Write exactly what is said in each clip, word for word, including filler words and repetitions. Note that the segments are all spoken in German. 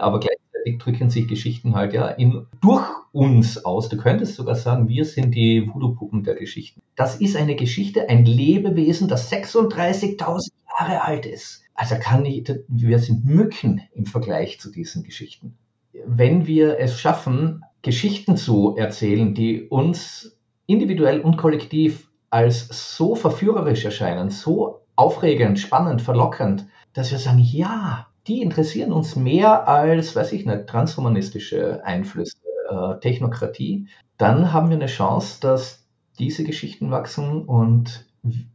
aber gleichzeitig drücken sich Geschichten halt ja in, durch uns aus. Du könntest sogar sagen, wir sind die Voodoo-Puppen der Geschichten. Das ist eine Geschichte, ein Lebewesen, das sechsunddreißigtausend Jahre alt ist. Also kann ich, wir sind Mücken im Vergleich zu diesen Geschichten. Wenn wir es schaffen, Geschichten zu erzählen, die uns individuell und kollektiv als so verführerisch erscheinen, so aufregend, spannend, verlockend, dass wir sagen, ja, die interessieren uns mehr als, weiß ich nicht, transhumanistische Einflüsse, äh, Technokratie, dann haben wir eine Chance, dass diese Geschichten wachsen und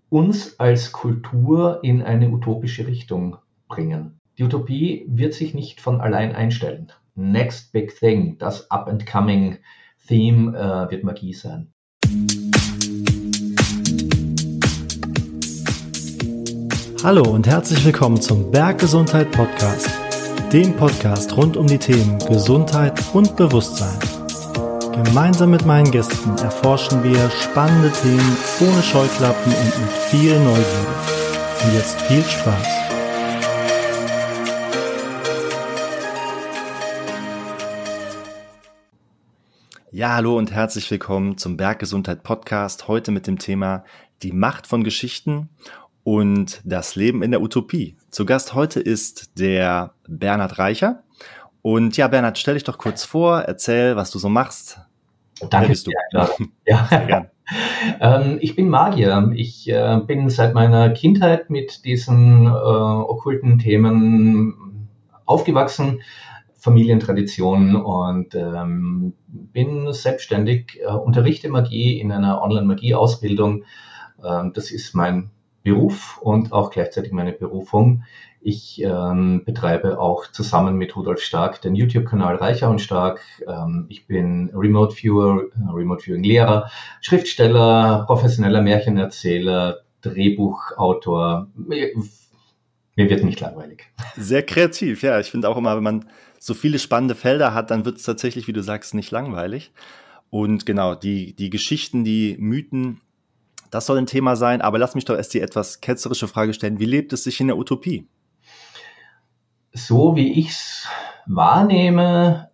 uns als Kultur in eine utopische Richtung bringen. Die Utopie wird sich nicht von allein einstellen. Next Big Thing, das Up-and-Coming-Theme äh, wird Magie sein. Hallo und herzlich willkommen zum Berggesundheit Podcast, dem Podcast rund um die Themen Gesundheit und Bewusstsein. Gemeinsam mit meinen Gästen erforschen wir spannende Themen ohne Scheuklappen und mit viel Neugierde. Und jetzt viel Spaß. Ja, hallo und herzlich willkommen zum Berggesundheit Podcast, heute mit dem Thema die Macht von Geschichten und das Leben in der Utopie. Zu Gast heute ist der Bernhard Reicher. Und ja, Bernhard, stell dich doch kurz vor, erzähl, was du so machst. Danke. Wer bist du? Ja, ja. Sehr gern. ähm, ich bin Magier. Ich äh, bin seit meiner Kindheit mit diesen äh, okkulten Themen aufgewachsen, Familientraditionen, und ähm, bin selbstständig, äh, unterrichte Magie in einer Online-Magie-Ausbildung. Ähm, das ist mein Beruf und auch gleichzeitig meine Berufung. Ich ähm, betreibe auch zusammen mit Rudolf Stark den YouTube-Kanal Reicher und Stark. Ähm, ich bin Remote-Viewer, Remote-Viewing-Lehrer, Schriftsteller, professioneller Märchenerzähler, Drehbuchautor. Mir, mir wird nicht langweilig. Sehr kreativ, ja. Ich finde auch immer, wenn man so viele spannende Felder hat, dann wird es tatsächlich, wie du sagst, nicht langweilig. Und genau, die, die Geschichten, die Mythen, das soll ein Thema sein, aber lass mich doch erst die etwas ketzerische Frage stellen. Wie lebt es sich in der Utopie? So wie ich es wahrnehme,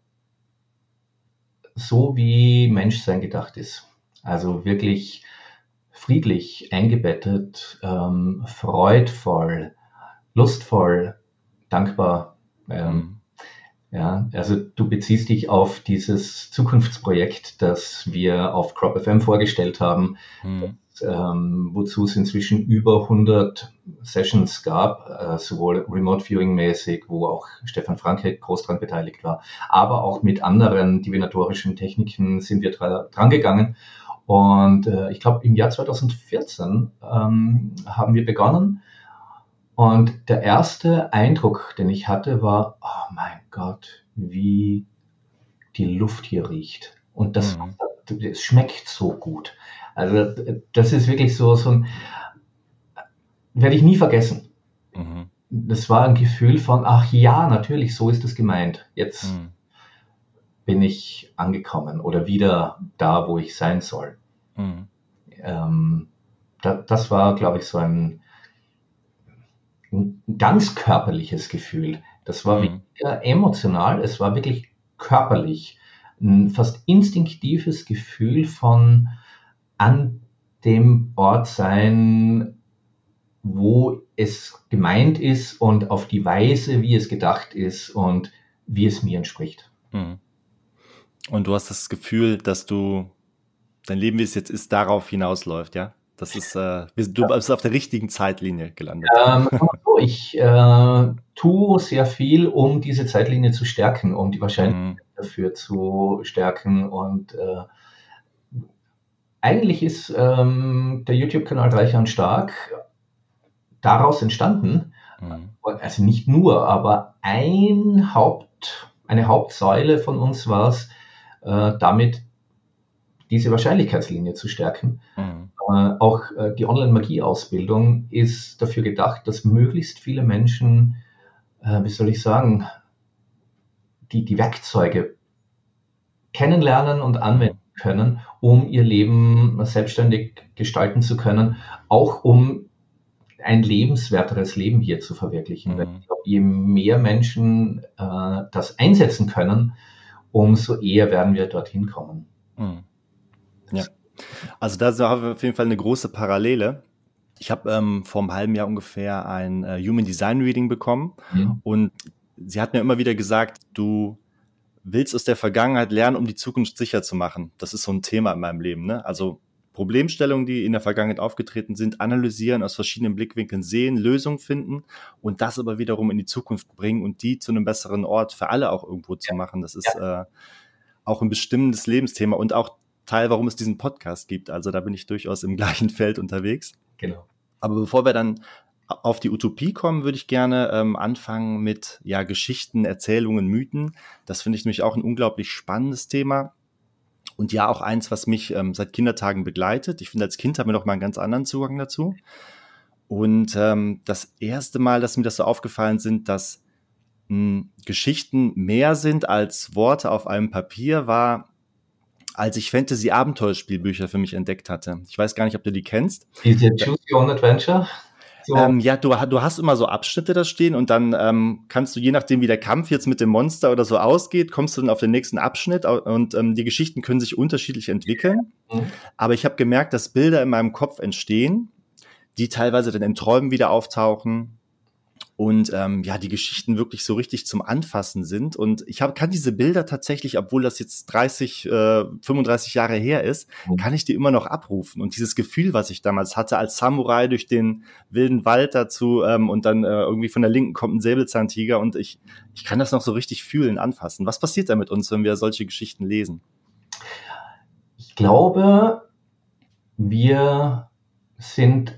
so wie Menschsein gedacht ist. Also wirklich friedlich, eingebettet, ähm, freudvoll, lustvoll, dankbar. Ähm, ja, also du beziehst dich auf dieses Zukunftsprojekt, das wir auf CropFM vorgestellt haben, mhm. Ähm, wozu es inzwischen über hundert Sessions gab, äh, sowohl Remote-Viewing-mäßig, wo auch Stefan Franke groß dran beteiligt war, aber auch mit anderen divinatorischen Techniken sind wir dra- dran gegangen. Und äh, ich glaube, im Jahr zweitausendvierzehn ähm, haben wir begonnen. Und der erste Eindruck, den ich hatte, war, oh mein Gott, wie die Luft hier riecht. Und das, mhm. das schmeckt so gut. Also das ist wirklich so, so ein, werde ich nie vergessen. Mhm. Das war ein Gefühl von, ach ja, natürlich, so ist das gemeint. Jetzt mhm. bin ich angekommen oder wieder da, wo ich sein soll. Mhm. Ähm, da, das war, glaube ich, so ein, ein ganz körperliches Gefühl. Das war mhm. weniger emotional, es war wirklich körperlich. Ein fast instinktives Gefühl von an dem Ort sein, wo es gemeint ist und auf die Weise, wie es gedacht ist und wie es mir entspricht. Und du hast das Gefühl, dass du dein Leben, wie es jetzt ist, darauf hinausläuft, ja? Das ist, äh, du bist auf der richtigen Zeitlinie gelandet. Ähm, also ich äh, tue sehr viel, um diese Zeitlinie zu stärken, um die Wahrscheinlichkeit mhm. dafür zu stärken und äh, eigentlich ist ähm, der YouTube-Kanal Reicher und Stark daraus entstanden. Mhm. Also nicht nur, aber ein Haupt, eine Hauptsäule von uns war es, äh, damit diese Wahrscheinlichkeitslinie zu stärken. Mhm. Äh, auch äh, die Online-Magie-Ausbildung ist dafür gedacht, dass möglichst viele Menschen, äh, wie soll ich sagen, die, die Werkzeuge kennenlernen und anwenden können, um ihr Leben selbstständig gestalten zu können, auch um ein lebenswerteres Leben hier zu verwirklichen. Mhm. Weil ich glaube, je mehr Menschen äh, das einsetzen können, umso eher werden wir dorthin kommen. Mhm. Ja. Also da haben wir auf jeden Fall eine große Parallele. Ich habe ähm, vor einem halben Jahr ungefähr ein äh, Human Design Reading bekommen, mhm, und sie hat mir immer wieder gesagt, du willst aus der Vergangenheit lernen, um die Zukunft sicher zu machen. Das ist so ein Thema in meinem Leben, ne? Also Problemstellungen, die in der Vergangenheit aufgetreten sind, analysieren, aus verschiedenen Blickwinkeln sehen, Lösungen finden und das aber wiederum in die Zukunft bringen und die zu einem besseren Ort für alle auch irgendwo zu machen. Das ist äh, auch ein bestimmendes Lebensthema und auch Teil, warum es diesen Podcast gibt. Also da bin ich durchaus im gleichen Feld unterwegs. Genau. Aber bevor wir dann auf die Utopie kommen, würde ich gerne ähm, anfangen mit ja, Geschichten, Erzählungen, Mythen. Das finde ich nämlich auch ein unglaublich spannendes Thema und ja auch eins, was mich ähm, seit Kindertagen begleitet. Ich finde, als Kind haben wir noch mal einen ganz anderen Zugang dazu. Und ähm, das erste Mal, dass mir das so aufgefallen sind, dass mh, Geschichten mehr sind als Worte auf einem Papier, war, als ich Fantasy-Abenteuerspielbücher für mich entdeckt hatte. Ich weiß gar nicht, ob du die kennst. Diese Choose Your Own Adventure? So. Ähm, ja, du, du hast immer so Abschnitte da stehen und dann ähm, kannst du, je nachdem wie der Kampf jetzt mit dem Monster oder so ausgeht, kommst du dann auf den nächsten Abschnitt und ähm, die Geschichten können sich unterschiedlich entwickeln. Mhm. Aber ich habe gemerkt, dass Bilder in meinem Kopf entstehen, die teilweise dann in Träumen wieder auftauchen und ähm, ja, die Geschichten wirklich so richtig zum Anfassen sind. Und ich hab, kann diese Bilder tatsächlich, obwohl das jetzt dreißig, fünfunddreißig Jahre her ist, mhm, kann ich die immer noch abrufen. Und dieses Gefühl, was ich damals hatte, als Samurai durch den wilden Wald dazu ähm, und dann äh, irgendwie von der Linken kommt ein Säbelzahntiger und ich, ich kann das noch so richtig fühlen, anfassen. Was passiert da mit uns, wenn wir solche Geschichten lesen? Ich glaube, wir sind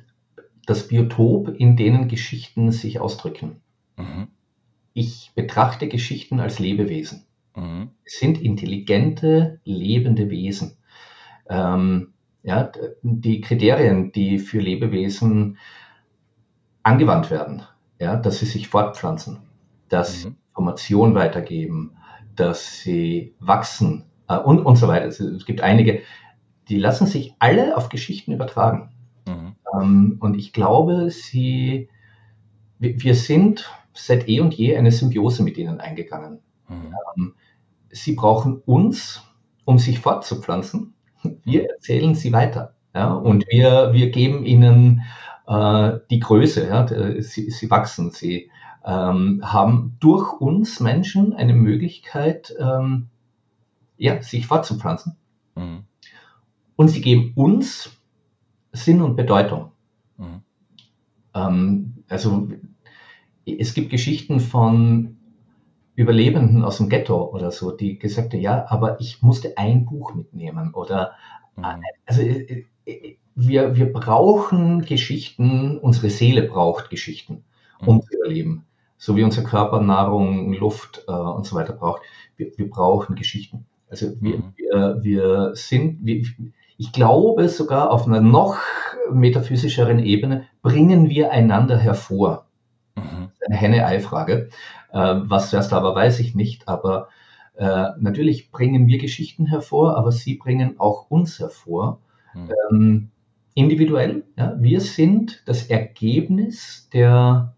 das Biotop, in denen Geschichten sich ausdrücken. Mhm. Ich betrachte Geschichten als Lebewesen. Mhm. Es sind intelligente, lebende Wesen. Ähm, ja, die Kriterien, die für Lebewesen angewandt werden, ja, dass sie sich fortpflanzen, dass sie mhm. Information weitergeben, dass sie wachsen äh, und, und so weiter. Es gibt einige, die lassen sich alle auf Geschichten übertragen. Und ich glaube, sie, wir sind seit eh und je eine Symbiose mit ihnen eingegangen. Mhm. Sie brauchen uns, um sich fortzupflanzen. Wir erzählen sie weiter. Ja? Und wir, wir geben ihnen äh, die Größe. Ja? Sie, sie wachsen. Sie ähm, haben durch uns Menschen eine Möglichkeit, ähm, ja, sich fortzupflanzen. Mhm. Und sie geben uns Sinn und Bedeutung. Mhm. Ähm, also es gibt Geschichten von Überlebenden aus dem Ghetto oder so, die gesagt haben, ja, aber ich musste ein Buch mitnehmen. Oder mhm. also äh, wir, wir brauchen Geschichten, unsere Seele braucht Geschichten, um mhm. zu überleben. So wie unser Körper Nahrung, Luft äh, und so weiter braucht. Wir, wir brauchen Geschichten. Also wir, mhm. wir, wir sind... Wir, Ich glaube, sogar auf einer noch metaphysischeren Ebene bringen wir einander hervor. Mhm. Eine Henne-Ei-Frage. Äh, was zuerst da war, weiß ich nicht. Aber äh, natürlich bringen wir Geschichten hervor, aber sie bringen auch uns hervor. Mhm. Ähm, individuell. Ja, wir sind das Ergebnis der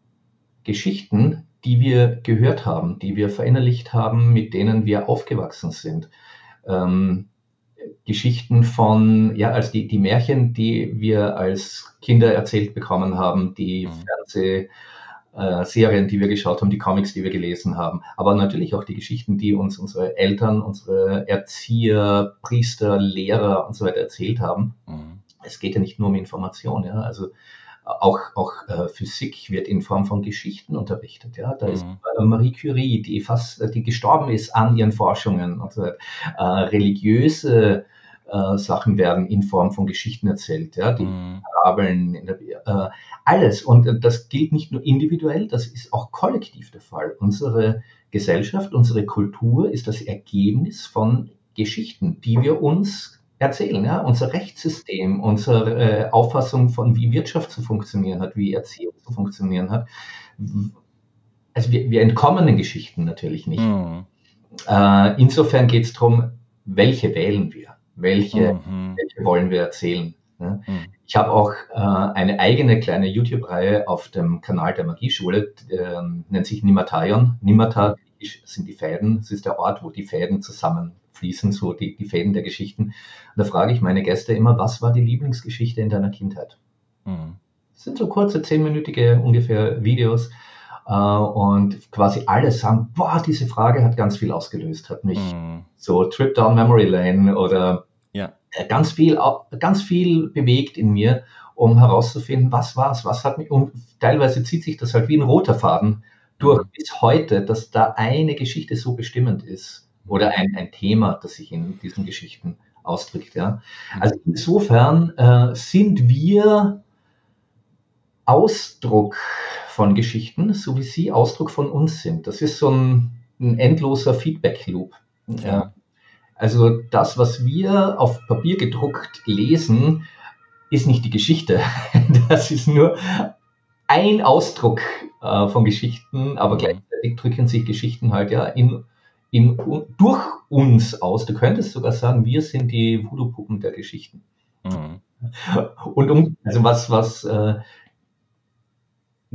Geschichten, die wir gehört haben, die wir verinnerlicht haben, mit denen wir aufgewachsen sind. Ähm, Geschichten von, ja, als die, die Märchen, die wir als Kinder erzählt bekommen haben, die mhm. Fernsehserien, die wir geschaut haben, die Comics, die wir gelesen haben, aber natürlich auch die Geschichten, die uns unsere Eltern, unsere Erzieher, Priester, Lehrer und so weiter erzählt haben. Mhm. Es geht ja nicht nur um Information, ja, also auch, auch äh, Physik wird in Form von Geschichten unterrichtet. Ja? Da mhm. ist äh, Marie Curie, die fast, die gestorben ist an ihren Forschungen. Und so weiter. Äh, religiöse äh, Sachen werden in Form von Geschichten erzählt. Ja? Die mhm. Parabeln, in der, äh, alles. Und äh, das gilt nicht nur individuell, das ist auch kollektiv der Fall. Unsere Gesellschaft, unsere Kultur ist das Ergebnis von Geschichten, die wir uns erzählen, ja, unser Rechtssystem, unsere äh, Auffassung von, wie Wirtschaft zu funktionieren hat, wie Erziehung zu funktionieren hat. Also wir, wir entkommen den Geschichten natürlich nicht. Mhm. Äh, insofern geht es darum, welche wählen wir, welche, mhm. welche wollen wir erzählen. Ja. Mhm. Ich habe auch äh, eine eigene kleine YouTube-Reihe auf dem Kanal der Magieschule, äh, nennt sich Nimmataion. Nimmata sind die Fäden, es ist der Ort, wo die Fäden zusammenfließen, so die, die Fäden der Geschichten. Und da frage ich meine Gäste immer, was war die Lieblingsgeschichte in deiner Kindheit? Mhm. Das sind so kurze, zehnminütige ungefähr Videos. Uh, und quasi alle sagen, boah, diese Frage hat ganz viel ausgelöst, hat mich mm. so Trip Down Memory Lane oder ja. ganz viel, ganz viel bewegt in mir, um herauszufinden, was war's, was hat mich, und teilweise zieht sich das halt wie ein roter Faden durch bis heute, dass da eine Geschichte so bestimmend ist oder ein, ein Thema, das sich in diesen Geschichten ausdrückt, ja. Also insofern äh, sind wir Ausdruck von Geschichten, so wie sie Ausdruck von uns sind. Das ist so ein, ein endloser Feedback-Loop. Ja. Also das, was wir auf Papier gedruckt lesen, ist nicht die Geschichte. Das ist nur ein Ausdruck äh, von Geschichten, aber gleichzeitig drücken sich Geschichten halt ja in, in, durch uns aus. Du könntest sogar sagen, wir sind die Voodoo-Puppen der Geschichten. Mhm. Und um, also was, was äh,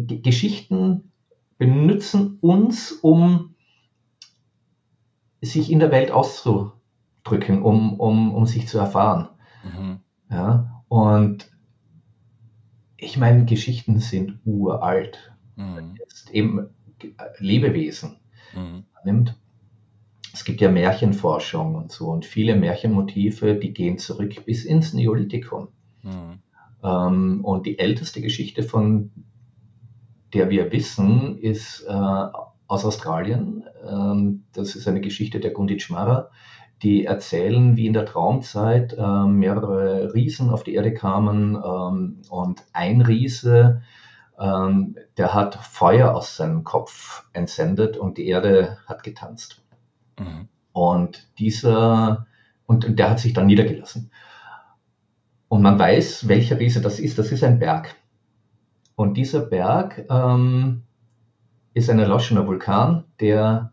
Geschichten benutzen uns, um sich in der Welt auszudrücken, um, um, um sich zu erfahren. Mhm. Ja, und ich meine, Geschichten sind uralt. Mhm. Jetzt eben Lebewesen mhm. nimmt. Es gibt ja Märchenforschung und so, und viele Märchenmotive, die gehen zurück bis ins Neolithikum. Mhm. Ähm, und die älteste Geschichte von der wir wissen, ist äh, aus Australien. Ähm, das ist eine Geschichte der Gunditjmara. Die erzählen, wie in der Traumzeit äh, mehrere Riesen auf die Erde kamen. Ähm, und ein Riese, ähm, der hat Feuer aus seinem Kopf entsendet und die Erde hat getanzt. Mhm. Und dieser, und, und der hat sich dann niedergelassen. Und man weiß, welcher Riese das ist. Das ist ein Berg. Und dieser Berg ähm, ist ein erloschener Vulkan, der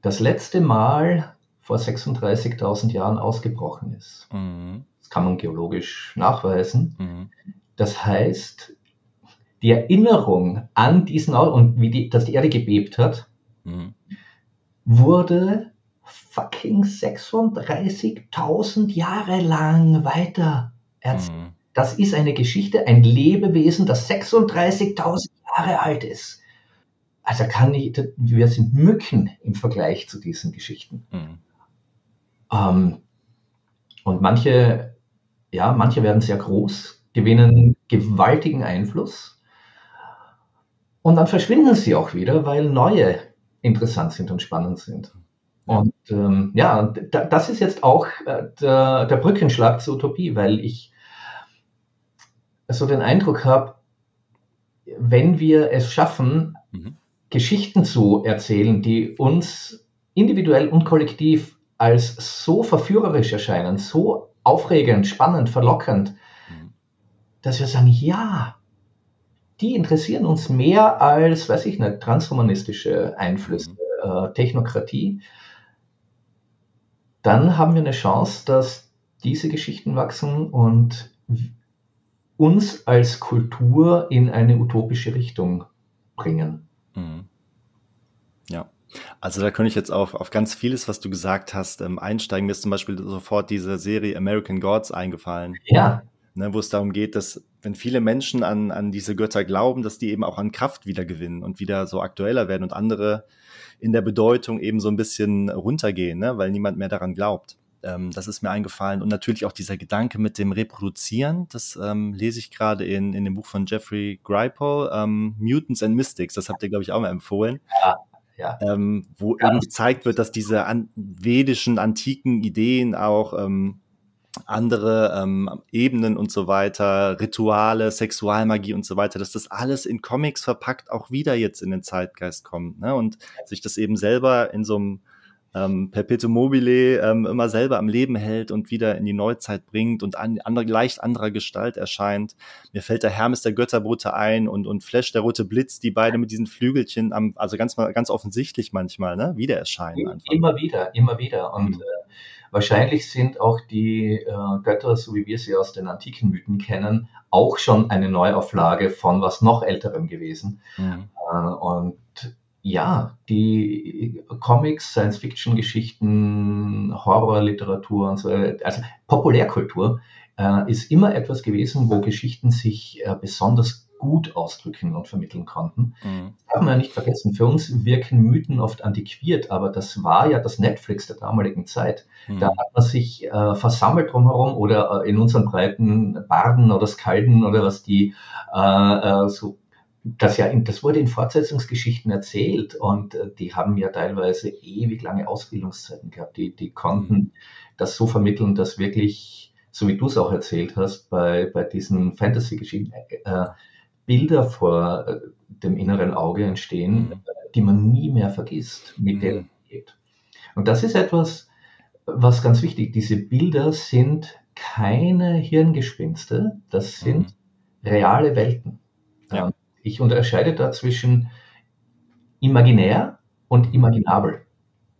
das letzte Mal vor sechsunddreißigtausend Jahren ausgebrochen ist. Mhm. Das kann man geologisch nachweisen. Mhm. Das heißt, die Erinnerung an diesen, und wie die, dass die Erde gebebt hat, mhm. wurde fucking sechsunddreißigtausend Jahre lang weiter erzählt. Mhm. Das ist eine Geschichte, ein Lebewesen, das sechsunddreißigtausend Jahre alt ist. Also kann ich, wir sind Mücken im Vergleich zu diesen Geschichten. Mhm. Ähm, und manche, ja, manche werden sehr groß, gewinnen gewaltigen Einfluss und dann verschwinden sie auch wieder, weil neue interessant sind und spannend sind. Und ähm, ja, da, das ist jetzt auch äh, der, der Brückenschlag zur Utopie, weil ich so den Eindruck habe, wenn wir es schaffen, mhm. Geschichten zu erzählen, die uns individuell und kollektiv als so verführerisch erscheinen, so aufregend, spannend, verlockend, mhm. dass wir sagen, ja, die interessieren uns mehr als, weiß ich nicht, transhumanistische Einflüsse, mhm. äh, Technokratie, dann haben wir eine Chance, dass diese Geschichten wachsen und uns als Kultur in eine utopische Richtung bringen. Mhm. Ja, also da könnte ich jetzt auf, auf ganz vieles, was du gesagt hast, ähm, einsteigen. Mir ist zum Beispiel sofort diese Serie American Gods eingefallen. Ja. Ne, wo es darum geht, dass wenn viele Menschen an, an diese Götter glauben, dass die eben auch an Kraft wieder gewinnen und wieder so aktueller werden und andere in der Bedeutung eben so ein bisschen runtergehen, ne, weil niemand mehr daran glaubt. Ähm, das ist mir eingefallen. Und natürlich auch dieser Gedanke mit dem Reproduzieren, das ähm, lese ich gerade in, in dem Buch von Jeffrey Kripal, ähm, Mutants and Mystics, das habt ihr, glaube ich, auch mal empfohlen, ja, ja. Ähm, wo ja. eben gezeigt wird, dass diese an- vedischen, antiken Ideen auch ähm, andere ähm, Ebenen und so weiter, Rituale, Sexualmagie und so weiter, dass das alles in Comics verpackt auch wieder jetzt in den Zeitgeist kommt, ne? Und sich das eben selber in so einem Ähm, Perpetuum mobile ähm, immer selber am Leben hält und wieder in die Neuzeit bringt und an, andere, leicht anderer Gestalt erscheint. Mir fällt der Hermes, der Götterbote ein und, und Flash, der rote Blitz, die beide mit diesen Flügelchen, am, also ganz, ganz offensichtlich manchmal, ne, wieder erscheinen. Einfach. Immer wieder, immer wieder. Und, mhm. Wahrscheinlich sind auch die äh, Götter, so wie wir sie aus den antiken Mythen kennen, auch schon eine Neuauflage von was noch Älterem gewesen. Mhm. Äh, und ja, die Comics, Science-Fiction-Geschichten, Horrorliteratur und so, also Populärkultur äh, ist immer etwas gewesen, wo Geschichten sich äh, besonders gut ausdrücken und vermitteln konnten. Mhm. Das darf man ja nicht vergessen. Für uns wirken Mythen oft antiquiert, aber das war ja das Netflix der damaligen Zeit. Mhm. Da hat man sich äh, versammelt drumherum oder äh, in unseren Breiten Barden oder Skalden oder was die äh, äh, so, das, ja in, das wurde in Fortsetzungsgeschichten erzählt und äh, die haben ja teilweise ewig lange Ausbildungszeiten gehabt. Die, die konnten mhm. das so vermitteln, dass wirklich, so wie du es auch erzählt hast, bei, bei diesen Fantasy-Geschichten äh, Bilder vor dem inneren Auge entstehen, mhm. die man nie mehr vergisst, mit denen man geht. Und das ist etwas, was ganz wichtig ist. Diese Bilder sind keine Hirngespinste, das sind mhm. reale Welten. Ja. Ich unterscheide da zwischen imaginär und imaginabel.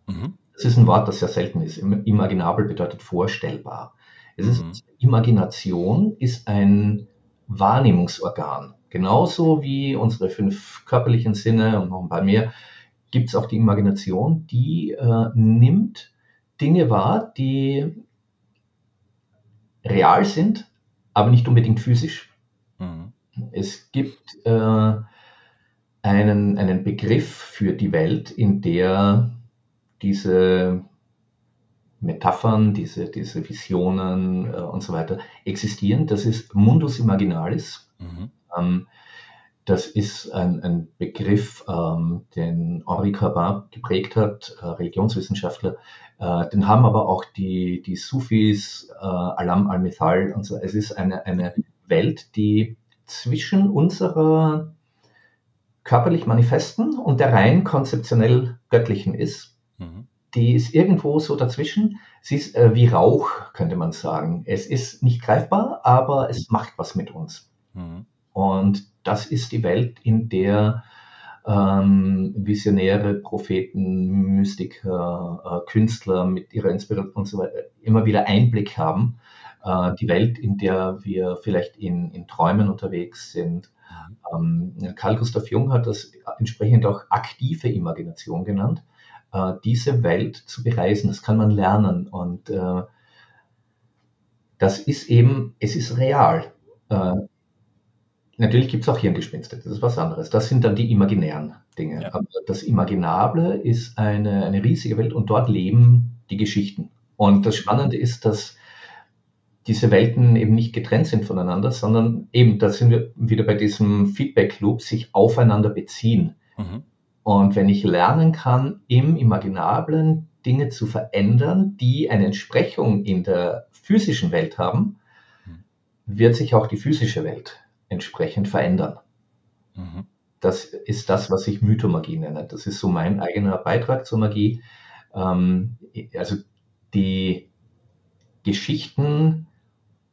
Mhm. Das ist ein Wort, das sehr selten ist. Imaginabel bedeutet vorstellbar. Es ist, mhm. Imagination ist ein Wahrnehmungsorgan. Genauso wie unsere fünf körperlichen Sinne und noch ein paar mehr, gibt es auch die Imagination, die äh, nimmt Dinge wahr, die real sind, aber nicht unbedingt physisch. Mhm. Es gibt äh, einen, einen Begriff für die Welt, in der diese Metaphern, diese, diese Visionen äh, und so weiter existieren. Das ist Mundus Imaginalis. Mhm. Das ist ein, ein Begriff, ähm, den Henri Corbin geprägt hat, äh, Religionswissenschaftler. Äh, den haben aber auch die, die Sufis, äh, Alam Al-Mithal und so. Es ist eine, eine Welt, die zwischen unserer körperlich manifesten und der rein konzeptionell göttlichen ist. Mhm. Die ist irgendwo so dazwischen. Sie ist äh, wie Rauch, könnte man sagen. Es ist nicht greifbar, aber es macht was mit uns. Und das ist die Welt, in der ähm, Visionäre, Propheten, Mystiker, äh, Künstler mit ihrer Inspiration und so weiter immer wieder Einblick haben. Äh, die Welt, in der wir vielleicht in, in Träumen unterwegs sind. Ähm, Carl Gustav Jung hat das entsprechend auch aktive Imagination genannt. Äh, diese Welt zu bereisen, das kann man lernen. Und äh, das ist eben, es ist real. Äh, Natürlich gibt es auch Hirngespinste, das ist was anderes. Das sind dann die imaginären Dinge. Ja. Aber das Imaginable ist eine, eine riesige Welt und dort leben die Geschichten. Und das Spannende ist, dass diese Welten eben nicht getrennt sind voneinander, sondern eben, da sind wir wieder bei diesem Feedback-Loop, sich aufeinander beziehen. Mhm. Und wenn ich lernen kann, im Imaginablen Dinge zu verändern, die eine Entsprechung in der physischen Welt haben, mhm. wird sich auch die physische Welt verändern. entsprechend verändern. Mhm. Das ist das, was ich Mythomagie nenne. Das ist so mein eigener Beitrag zur Magie. Ähm, also die Geschichten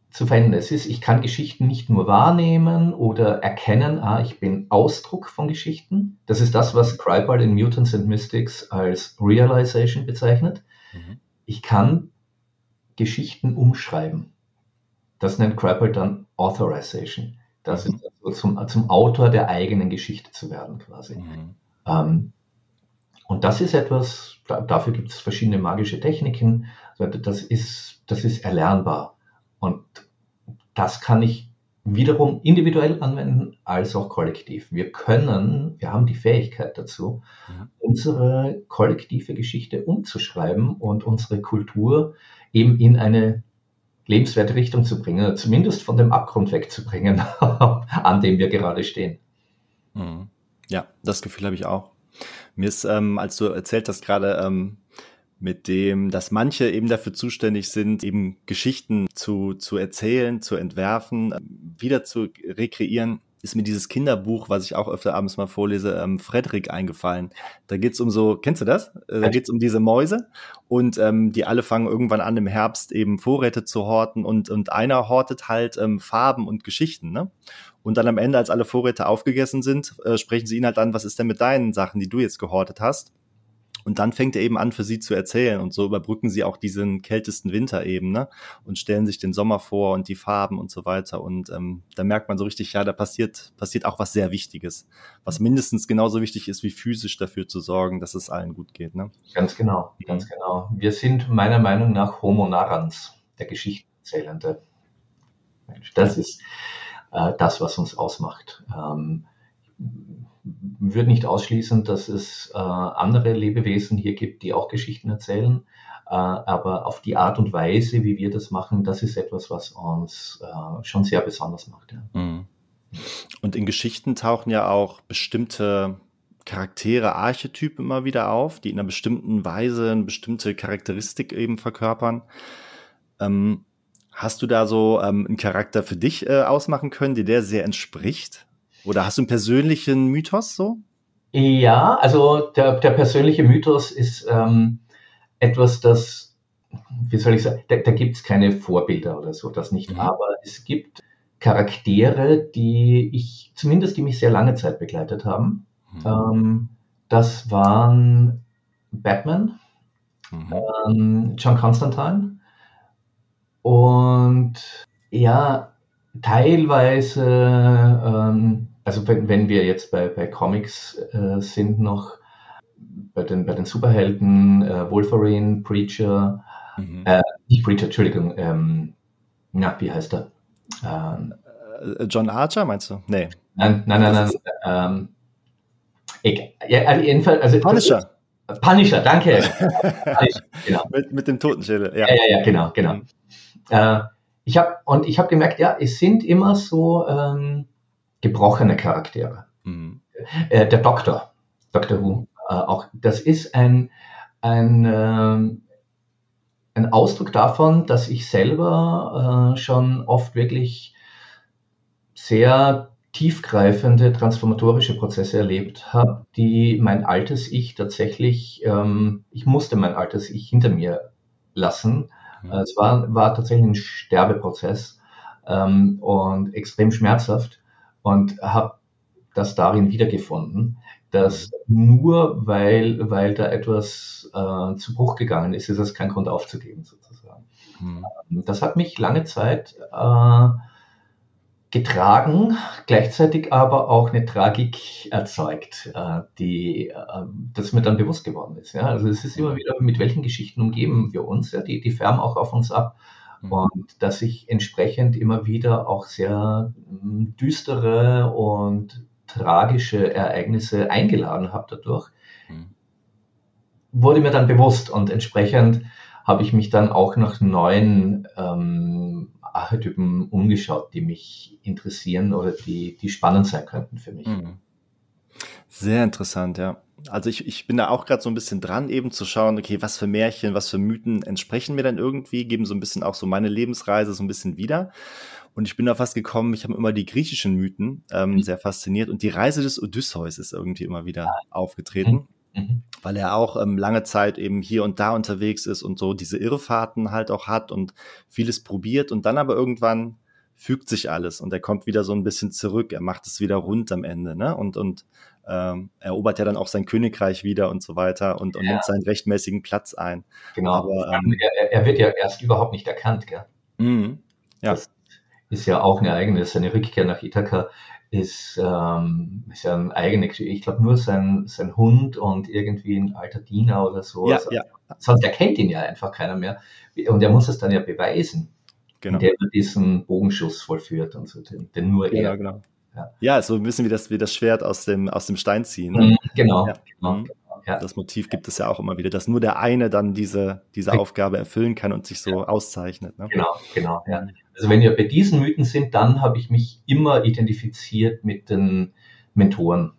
zu verändern. Es ist, ich kann Geschichten nicht nur wahrnehmen oder erkennen, ah, ich bin Ausdruck von Geschichten. Das ist das, was Kripal in Mutants and Mystics als Realization bezeichnet. Mhm. Ich kann Geschichten umschreiben. Das nennt Kripal dann Authorization. Das ist also zum, zum Autor der eigenen Geschichte zu werden quasi. Mhm. Ähm, und das ist etwas, da, dafür gibt es verschiedene magische Techniken, das ist, das ist erlernbar. Und das kann ich wiederum individuell anwenden, als auch kollektiv. Wir können, wir haben die Fähigkeit dazu, mhm. unsere kollektive Geschichte umzuschreiben und unsere Kultur eben in eine lebenswerte Richtung zu bringen, zumindest von dem Abgrund wegzubringen, an dem wir gerade stehen. Ja, das Gefühl habe ich auch. Mir ist, ähm, als du erzählt hast gerade, ähm, mit dem, dass manche eben dafür zuständig sind, eben Geschichten zu, zu erzählen, zu entwerfen, wieder zu rekreieren, ist mir dieses Kinderbuch, was ich auch öfter abends mal vorlese, ähm, Frederik eingefallen. Da geht es um so, kennst du das? Äh, da geht es um diese Mäuse und ähm, die alle fangen irgendwann an, im Herbst eben Vorräte zu horten und, und einer hortet halt ähm, Farben und Geschichten, ne? Und dann am Ende, als alle Vorräte aufgegessen sind, äh, sprechen sie ihn halt an, was ist denn mit deinen Sachen, die du jetzt gehortet hast? Und dann fängt er eben an, für sie zu erzählen. Und so überbrücken sie auch diesen kältesten Winter eben, ne? Und stellen sich den Sommer vor und die Farben und so weiter. Und ähm, da merkt man so richtig, ja, da passiert, passiert auch was sehr Wichtiges, was mindestens genauso wichtig ist, wie physisch dafür zu sorgen, dass es allen gut geht, ne? Ganz genau, ganz genau. Wir sind meiner Meinung nach Homo narrans, der Geschichtenerzählende Mensch. Das ist äh, das, was uns ausmacht. Ähm, würde nicht ausschließen, dass es äh, andere Lebewesen hier gibt, die auch Geschichten erzählen, äh, aber auf die Art und Weise, wie wir das machen, das ist etwas, was uns äh, schon sehr besonders macht. Ja. Und in Geschichten tauchen ja auch bestimmte Charaktere, Archetypen immer wieder auf, die in einer bestimmten Weise eine bestimmte Charakteristik eben verkörpern. Ähm, hast du da so ähm, einen Charakter für dich äh, ausmachen können, der dir sehr entspricht? Oder hast du einen persönlichen Mythos so? Ja, also der, der persönliche Mythos ist ähm, etwas, das, wie soll ich sagen, da, da gibt es keine Vorbilder oder so, das nicht. Mhm. Aber es gibt Charaktere, die ich, zumindest die mich sehr lange Zeit begleitet haben. Mhm. Ähm, das waren Batman, mhm. ähm, John Constantine und ja, teilweise, ähm, also wenn, wenn wir jetzt bei, bei Comics äh, sind noch, bei den, bei den Superhelden, äh, Wolverine, Preacher, mhm. äh, nicht Preacher, Entschuldigung, ähm, na, wie heißt er? Ähm, John Archer, meinst du? Nee. Nein, nein, nein, nein. nein ähm, ja, auf jeden Fall, also Punisher. Ist, Punisher, danke. Punisher, genau. mit, mit dem Totenschädel, ja. Ja, ja, ja, genau, genau. Mhm. Äh, Ich hab, und ich habe gemerkt, ja, es sind immer so ähm, gebrochene Charaktere. Mhm. Äh, der Doktor, Doktor Who, äh, auch, das ist ein, ein, ähm, ein Ausdruck davon, dass ich selber äh, schon oft wirklich sehr tiefgreifende transformatorische Prozesse erlebt habe, die mein altes Ich tatsächlich, ähm, ich musste mein altes Ich hinter mir lassen. Es war, war tatsächlich ein Sterbeprozess ähm, und extrem schmerzhaft und habe das darin wiedergefunden, dass nur weil, weil da etwas äh, zu Bruch gegangen ist, ist das kein Grund aufzugeben sozusagen. Mhm. Das hat mich lange Zeit äh, getragen, gleichzeitig aber auch eine Tragik erzeugt, äh, die äh, das mir dann bewusst geworden ist. Ja? Also es ist immer wieder, mit welchen Geschichten umgeben wir uns, ja? die, die färben auch auf uns ab. Mhm. Und dass ich entsprechend immer wieder auch sehr m, düstere und tragische Ereignisse eingeladen habe dadurch, mhm. wurde mir dann bewusst und entsprechend habe ich mich dann auch nach neuen ähm, Archetypen umgeschaut, die mich interessieren oder die, die spannend sein könnten für mich. Sehr interessant, ja. Also ich, ich bin da auch gerade so ein bisschen dran, eben zu schauen, okay, was für Märchen, was für Mythen entsprechen mir dann irgendwie, geben so ein bisschen auch so meine Lebensreise so ein bisschen wieder. Und ich bin da fast gekommen, ich habe immer die griechischen Mythen ähm, sehr fasziniert und die Reise des Odysseus ist irgendwie immer wieder aufgetreten. Mhm. Weil er auch ähm, lange Zeit eben hier und da unterwegs ist und so diese Irrfahrten halt auch hat und vieles probiert und dann aber irgendwann fügt sich alles und er kommt wieder so ein bisschen zurück, er macht es wieder rund am Ende, ne? Und, und ähm, erobert ja dann auch sein Königreich wieder und so weiter und, und ja. nimmt seinen rechtmäßigen Platz ein. Genau, aber, ähm, er, er wird ja erst überhaupt nicht erkannt, gell? Mhm. Ja. Das ist ja auch eine eigene, seine Rückkehr nach Ithaka. Ist, ähm, ist ja eine eigene Geschichte. Ich glaube, nur sein, sein Hund und irgendwie ein alter Diener oder so. Ja, also, ja. Sonst erkennt ihn ja einfach keiner mehr. Und er muss es dann ja beweisen, genau. indem er diesen Bogenschuss vollführt und so. Denn, denn nur genau, er. Genau. Ja. ja, so ein bisschen wie das, wie das Schwert aus dem, aus dem Stein ziehen. Ne? Genau. Ja. genau. Ja. Das Motiv gibt es ja auch immer wieder, dass nur der eine dann diese, diese ja. Aufgabe erfüllen kann und sich so ja. auszeichnet. Ne? Genau, genau. Ja. Also wenn wir bei diesen Mythen sind, dann habe ich mich immer identifiziert mit den Mentoren.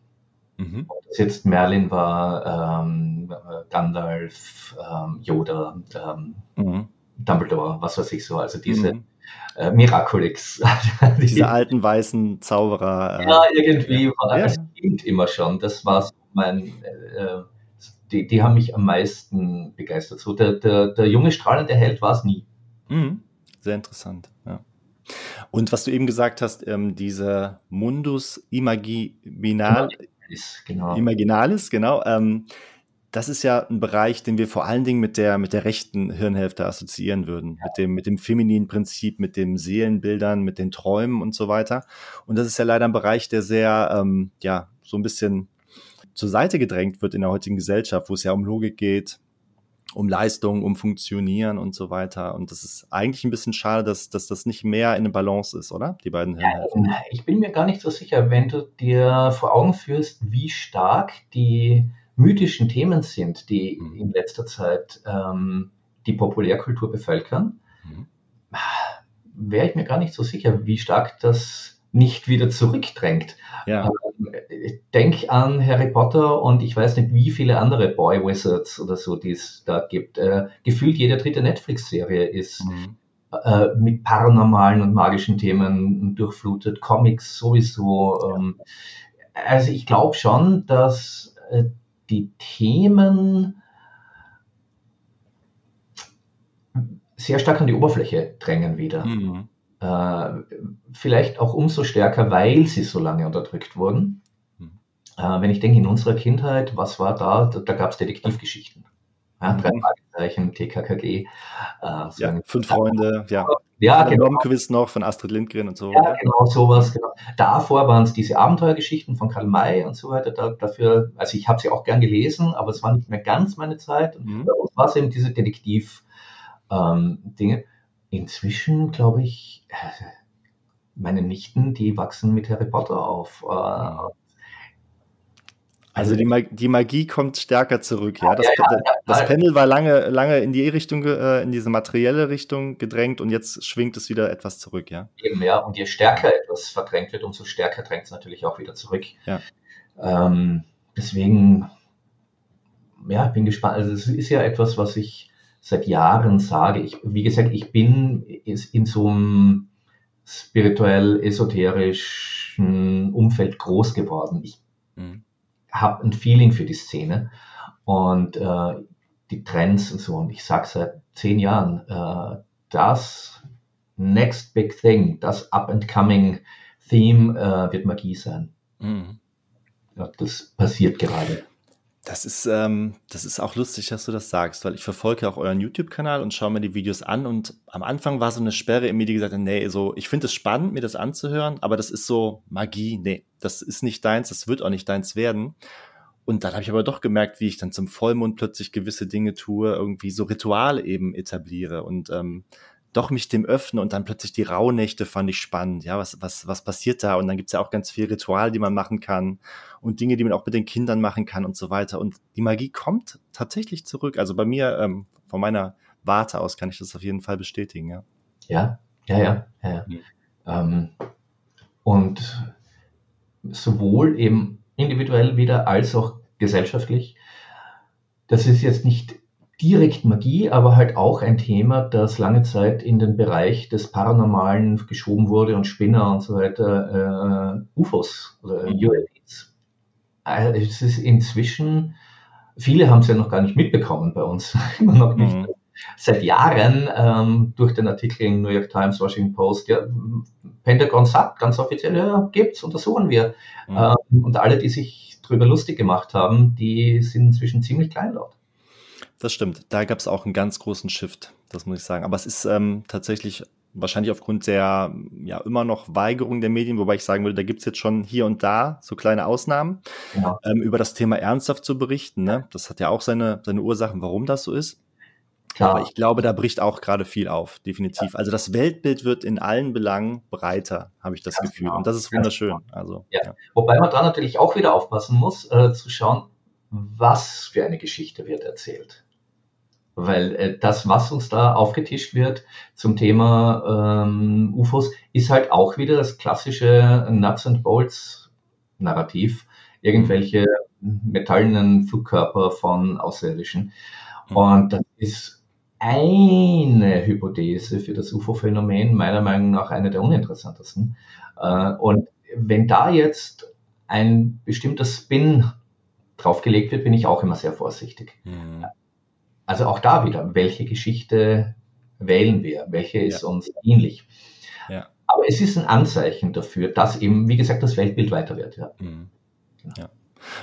Mhm. Ob das jetzt Merlin war, ähm, Gandalf, ähm, Yoda, ähm, mhm. Dumbledore, was weiß ich so. Also diese mhm. äh, Miraculix. Die, diese alten weißen Zauberer. Äh, ja, irgendwie war ja. das Kind immer schon. Das war so mein... Äh, die, die haben mich am meisten begeistert. So der, der, der junge strahlende Held war es nie. Mhm. Sehr interessant, ja. Und was du eben gesagt hast, ähm, dieser Mundus Imaginalis, Imaginalis, genau, Imaginalis, genau ähm, das ist ja ein Bereich, den wir vor allen Dingen mit der, mit der rechten Hirnhälfte assoziieren würden, mit dem, mit dem femininen Prinzip, mit den Seelenbildern, mit den Träumen und so weiter. Und das ist ja leider ein Bereich, der sehr, ähm, ja, so ein bisschen zur Seite gedrängt wird in der heutigen Gesellschaft, wo es ja um Logik geht, um Leistung, um Funktionieren und so weiter. Und das ist eigentlich ein bisschen schade, dass, dass das nicht mehr in eine Balance ist, oder? Die beiden Hirnhälften. Ja, ich bin mir gar nicht so sicher, wenn du dir vor Augen führst, wie stark die mythischen Themen sind, die mhm. in letzter Zeit ähm, die Populärkultur bevölkern, mhm. wäre ich mir gar nicht so sicher, wie stark das nicht wieder zurückdrängt. Ja. Ähm, denk an Harry Potter und ich weiß nicht, wie viele andere Boy Wizards oder so, die es da gibt. Äh, gefühlt jede dritte Netflix-Serie ist mhm. äh, mit paranormalen und magischen Themen durchflutet, Comics sowieso. Ja. Ähm, also ich glaube schon, dass äh, die Themen sehr stark an die Oberfläche drängen wieder. Mhm. Äh, vielleicht auch umso stärker, weil sie so lange unterdrückt wurden. Mhm. Äh, wenn ich denke, in unserer Kindheit, was war da? Da, da gab es Detektivgeschichten. Ja, mhm. Drei Fragezeichen, T K K G. Äh, so ja, fünf Freunde, ja. Ja, genau. Normquiz noch von Astrid Lindgren und so. Ja, genau, sowas. Genau. Davor waren es diese Abenteuergeschichten von Karl May und so weiter. Da, dafür, also ich habe sie auch gern gelesen, aber es war nicht mehr ganz meine Zeit. Und mhm. bei uns war es eben diese Detektiv-Dinge. Ähm, Inzwischen, glaube ich, meine Nichten, die wachsen mit Harry Potter auf. Äh, mhm. Also die Magie, die Magie kommt stärker zurück, ja. Das, ja, ja, ja. das Pendel war lange, lange in die Richtung, äh, in diese materielle Richtung gedrängt und jetzt schwingt es wieder etwas zurück, ja. Eben, ja. Und je stärker etwas verdrängt wird, umso stärker drängt es natürlich auch wieder zurück. Ja. Ähm, deswegen, ja, ich bin gespannt. Also es ist ja etwas, was ich seit Jahren sage. Ich, wie gesagt, ich bin in so einem spirituell-esoterischen Umfeld groß geworden. Ich mhm. habe ein Feeling für die Szene und äh, die Trends und so. Und ich sage seit zehn Jahren, äh, das next big thing, das up-and-coming Theme äh, wird Magie sein. Mhm. Ja, das passiert gerade. Das ist, ähm, das ist auch lustig, dass du das sagst, weil ich verfolge auch euren YouTube-Kanal und schaue mir die Videos an und am Anfang war so eine Sperre in mir, die gesagt hat, nee, so, ich finde es spannend, mir das anzuhören, aber das ist so Magie, nee, das ist nicht deins, das wird auch nicht deins werden. Und dann habe ich aber doch gemerkt, wie ich dann zum Vollmond plötzlich gewisse Dinge tue, irgendwie so Rituale eben etabliere und ähm, doch mich dem öffne und dann plötzlich die Rauhnächte fand ich spannend, ja, was, was, was passiert da? Und dann gibt es ja auch ganz viele Rituale, die man machen kann und Dinge, die man auch mit den Kindern machen kann und so weiter. Und die Magie kommt tatsächlich zurück. Also bei mir, ähm, von meiner Warte aus kann ich das auf jeden Fall bestätigen, ja. Ja, ja, ja. ja, ja. Mhm. Ähm, und sowohl eben individuell wieder als auch gesellschaftlich. Das ist jetzt nicht direkt Magie, aber halt auch ein Thema, das lange Zeit in den Bereich des Paranormalen geschoben wurde und Spinner und so weiter, äh, U F Os oder U F Os. Also es ist inzwischen, viele haben es ja noch gar nicht mitbekommen bei uns, immer noch nicht. Mhm. Seit Jahren ähm, durch den Artikel in New York Times, Washington Post, ja, Pentagon sagt ganz offiziell, ja, gibt's, untersuchen wir. Mhm. Ähm, und alle, die sich drüber lustig gemacht haben, die sind inzwischen ziemlich kleinlaut. Das stimmt, da gab es auch einen ganz großen Shift, das muss ich sagen. Aber es ist ähm, tatsächlich wahrscheinlich aufgrund der ja immer noch Weigerung der Medien, wobei ich sagen würde, da gibt es jetzt schon hier und da so kleine Ausnahmen, ja. ähm, über das Thema ernsthaft zu berichten. Ne? Das hat ja auch seine, seine Ursachen, warum das so ist. Klar. Aber ich glaube, da bricht auch gerade viel auf, definitiv. Ja. Also das Weltbild wird in allen Belangen breiter, habe ich das ja, Gefühl. Genau. Und das ist wunderschön. Ja. Also, ja. Ja. Wobei man da natürlich auch wieder aufpassen muss, äh, zu schauen, was für eine Geschichte wird erzählt. Weil äh, das, was uns da aufgetischt wird zum Thema ähm, U F Os, ist halt auch wieder das klassische Nuts and Bolts Narrativ. Irgendwelche metallenen Flugkörper von Außerirdischen. Und das ist eine Hypothese für das U F O-Phänomen, meiner Meinung nach eine der uninteressantesten. Äh, und wenn da jetzt ein bestimmter Spin draufgelegt wird, bin ich auch immer sehr vorsichtig. Mhm. Also auch da wieder, welche Geschichte wählen wir? Welche ist ja. uns ähnlich? Ja. Aber es ist ein Anzeichen dafür, dass eben, wie gesagt, das Weltbild weiter wird. Ja. Mhm. Ja.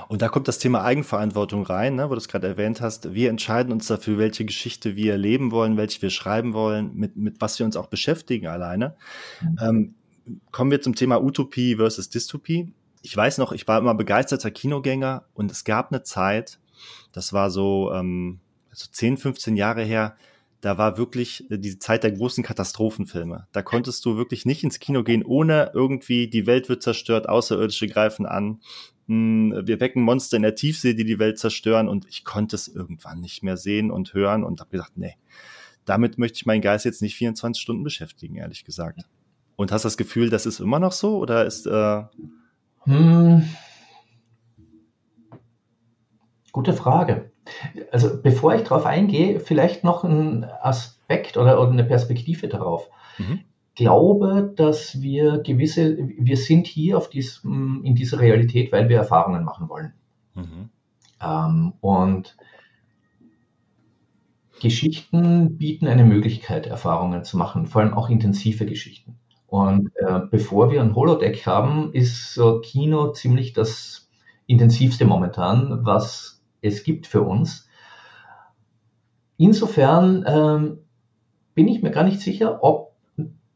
Und da kommt das Thema Eigenverantwortung rein, ne, wo du es gerade erwähnt hast. Wir entscheiden uns dafür, welche Geschichte wir leben wollen, welche wir schreiben wollen, mit, mit was wir uns auch beschäftigen alleine. Mhm. Ähm, kommen wir zum Thema Utopie versus Dystopie. Ich weiß noch, ich war immer begeisterter Kinogänger und es gab eine Zeit, das war so, ähm, so zehn, fünfzehn Jahre her, da war wirklich die Zeit der großen Katastrophenfilme. Da konntest du wirklich nicht ins Kino gehen, ohne irgendwie die Welt wird zerstört, Außerirdische greifen an, wir wecken Monster in der Tiefsee, die die Welt zerstören, und ich konnte es irgendwann nicht mehr sehen und hören und habe gesagt, nee, damit möchte ich meinen Geist jetzt nicht vierundzwanzig Stunden beschäftigen, ehrlich gesagt. Und hast das Gefühl, das ist immer noch so, oder ist... Äh hm. Gute Frage. Also bevor ich darauf eingehe, vielleicht noch ein Aspekt oder, oder eine Perspektive darauf. Mhm. Ich glaube, dass wir gewisse, wir sind hier auf diesem, in dieser Realität, weil wir Erfahrungen machen wollen. Mhm. Ähm, und Geschichten bieten eine Möglichkeit, Erfahrungen zu machen, vor allem auch intensive Geschichten. Und äh, bevor wir ein Holodeck haben, ist so Kino ziemlich das intensivste momentan, was es gibt für uns. Insofern ähm, bin ich mir gar nicht sicher, ob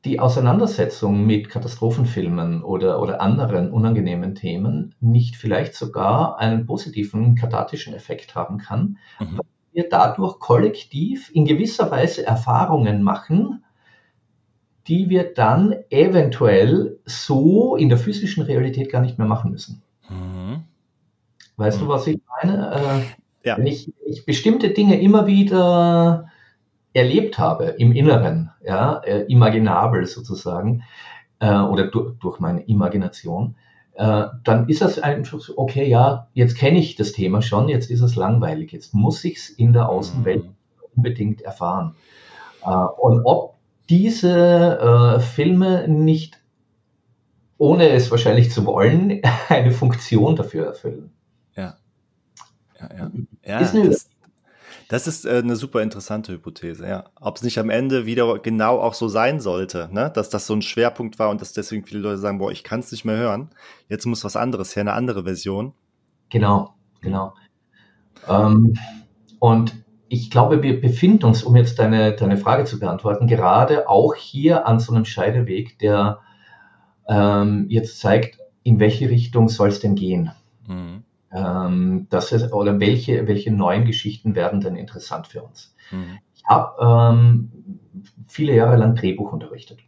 die Auseinandersetzung mit Katastrophenfilmen oder, oder anderen unangenehmen Themen nicht vielleicht sogar einen positiven, kathartischen Effekt haben kann, mhm. weil wir dadurch kollektiv in gewisser Weise Erfahrungen machen, die wir dann eventuell so in der physischen Realität gar nicht mehr machen müssen. Mhm. Weißt du, was ich meine? Äh, ja. Wenn ich, ich bestimmte Dinge immer wieder erlebt habe im Inneren, ja, äh, imaginabel sozusagen, äh, oder du, durch meine Imagination, äh, dann ist das einfach so, okay, ja, jetzt kenne ich das Thema schon, jetzt ist es langweilig, jetzt muss ich es in der Außenwelt mhm. unbedingt erfahren. Äh, und ob diese äh, Filme nicht, ohne es wahrscheinlich zu wollen, eine Funktion dafür erfüllen. Ja, ja, ja. ja ist das, das ist eine super interessante Hypothese, ja. Ob es nicht am Ende wieder genau auch so sein sollte, ne? Dass das so ein Schwerpunkt war und dass deswegen viele Leute sagen, boah, ich kann es nicht mehr hören, jetzt muss was anderes her, eine andere Version. Genau, genau. Ähm, und ich glaube, wir befinden uns, um jetzt deine, deine Frage zu beantworten, gerade auch hier an so einem Scheideweg, der ähm, jetzt zeigt, in welche Richtung soll es denn gehen. Mhm. Ähm, das ist, oder welche, welche neuen Geschichten werden denn interessant für uns? Mhm. Ich habe ähm, viele Jahre lang Drehbuch unterrichtet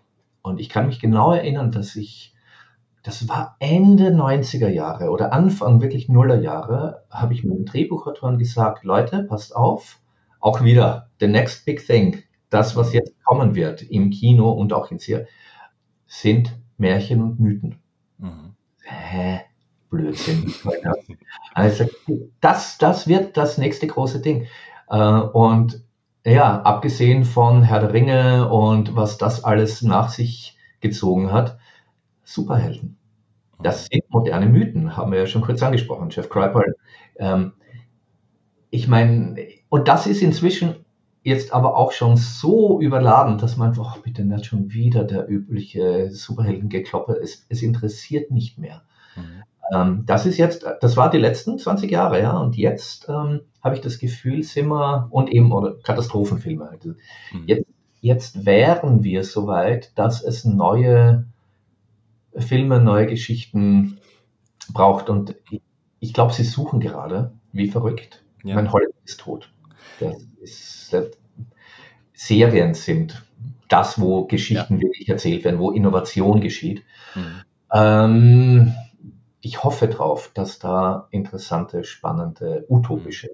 und ich kann mich genau erinnern, dass ich, das war Ende neunziger Jahre oder Anfang wirklich Nuller Jahre, habe ich meinen Drehbuchautoren gesagt, Leute, passt auf, auch wieder, the next big thing, das, was jetzt kommen wird im Kino und auch in Serie, sind Märchen und Mythen. Mhm. Hä? Blödsinn. Also das, das wird das nächste große Ding. Und ja, abgesehen von Herr der Ringe und was das alles nach sich gezogen hat, Superhelden. Das sind moderne Mythen, haben wir ja schon kurz angesprochen, Jeff Kripal. Ich meine, und das ist inzwischen jetzt aber auch schon so überladen, dass man, oh, bitte nicht schon wieder der übliche Superhelden-Gekloppe, es, es interessiert nicht mehr. Mhm. Das ist jetzt, das war die letzten zwanzig Jahre, ja, und jetzt ähm, habe ich das Gefühl, sind wir, und eben, oder Katastrophenfilme, also mhm. jetzt, jetzt wären wir soweit, dass es neue Filme, neue Geschichten braucht, und ich, ich glaube, sie suchen gerade, wie verrückt, ja. Mein Hollywood ist tot. Das ist, das, Serien sind das, wo Geschichten ja. wirklich erzählt werden, wo Innovation geschieht. Mhm. Ähm, Ich hoffe drauf, dass da interessante, spannende, utopische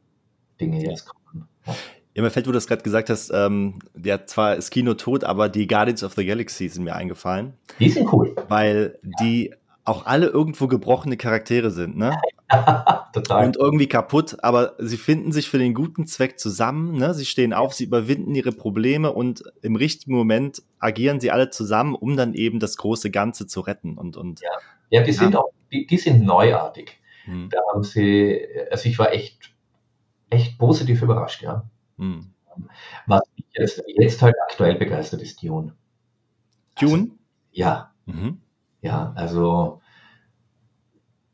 Dinge jetzt kommen. Ja, ja, mir fällt, wo du das gerade gesagt hast, ähm, ja, zwar ist Kino tot, aber die Guardians of the Galaxy sind mir eingefallen. Die sind cool. Weil ja. die auch alle irgendwo gebrochene Charaktere sind, ne? Total. Und irgendwie kaputt, aber sie finden sich für den guten Zweck zusammen, ne? Sie stehen auf, sie überwinden ihre Probleme und im richtigen Moment agieren sie alle zusammen, um dann eben das große Ganze zu retten. Und, und ja. ja, die ja. sind auch, die, die sind neuartig. Hm. Da haben sie, also ich war echt, echt positiv überrascht, ja. Hm. Was mich jetzt, jetzt halt aktuell begeistert, ist Dune. Dune? Also, ja. Mhm. Ja, also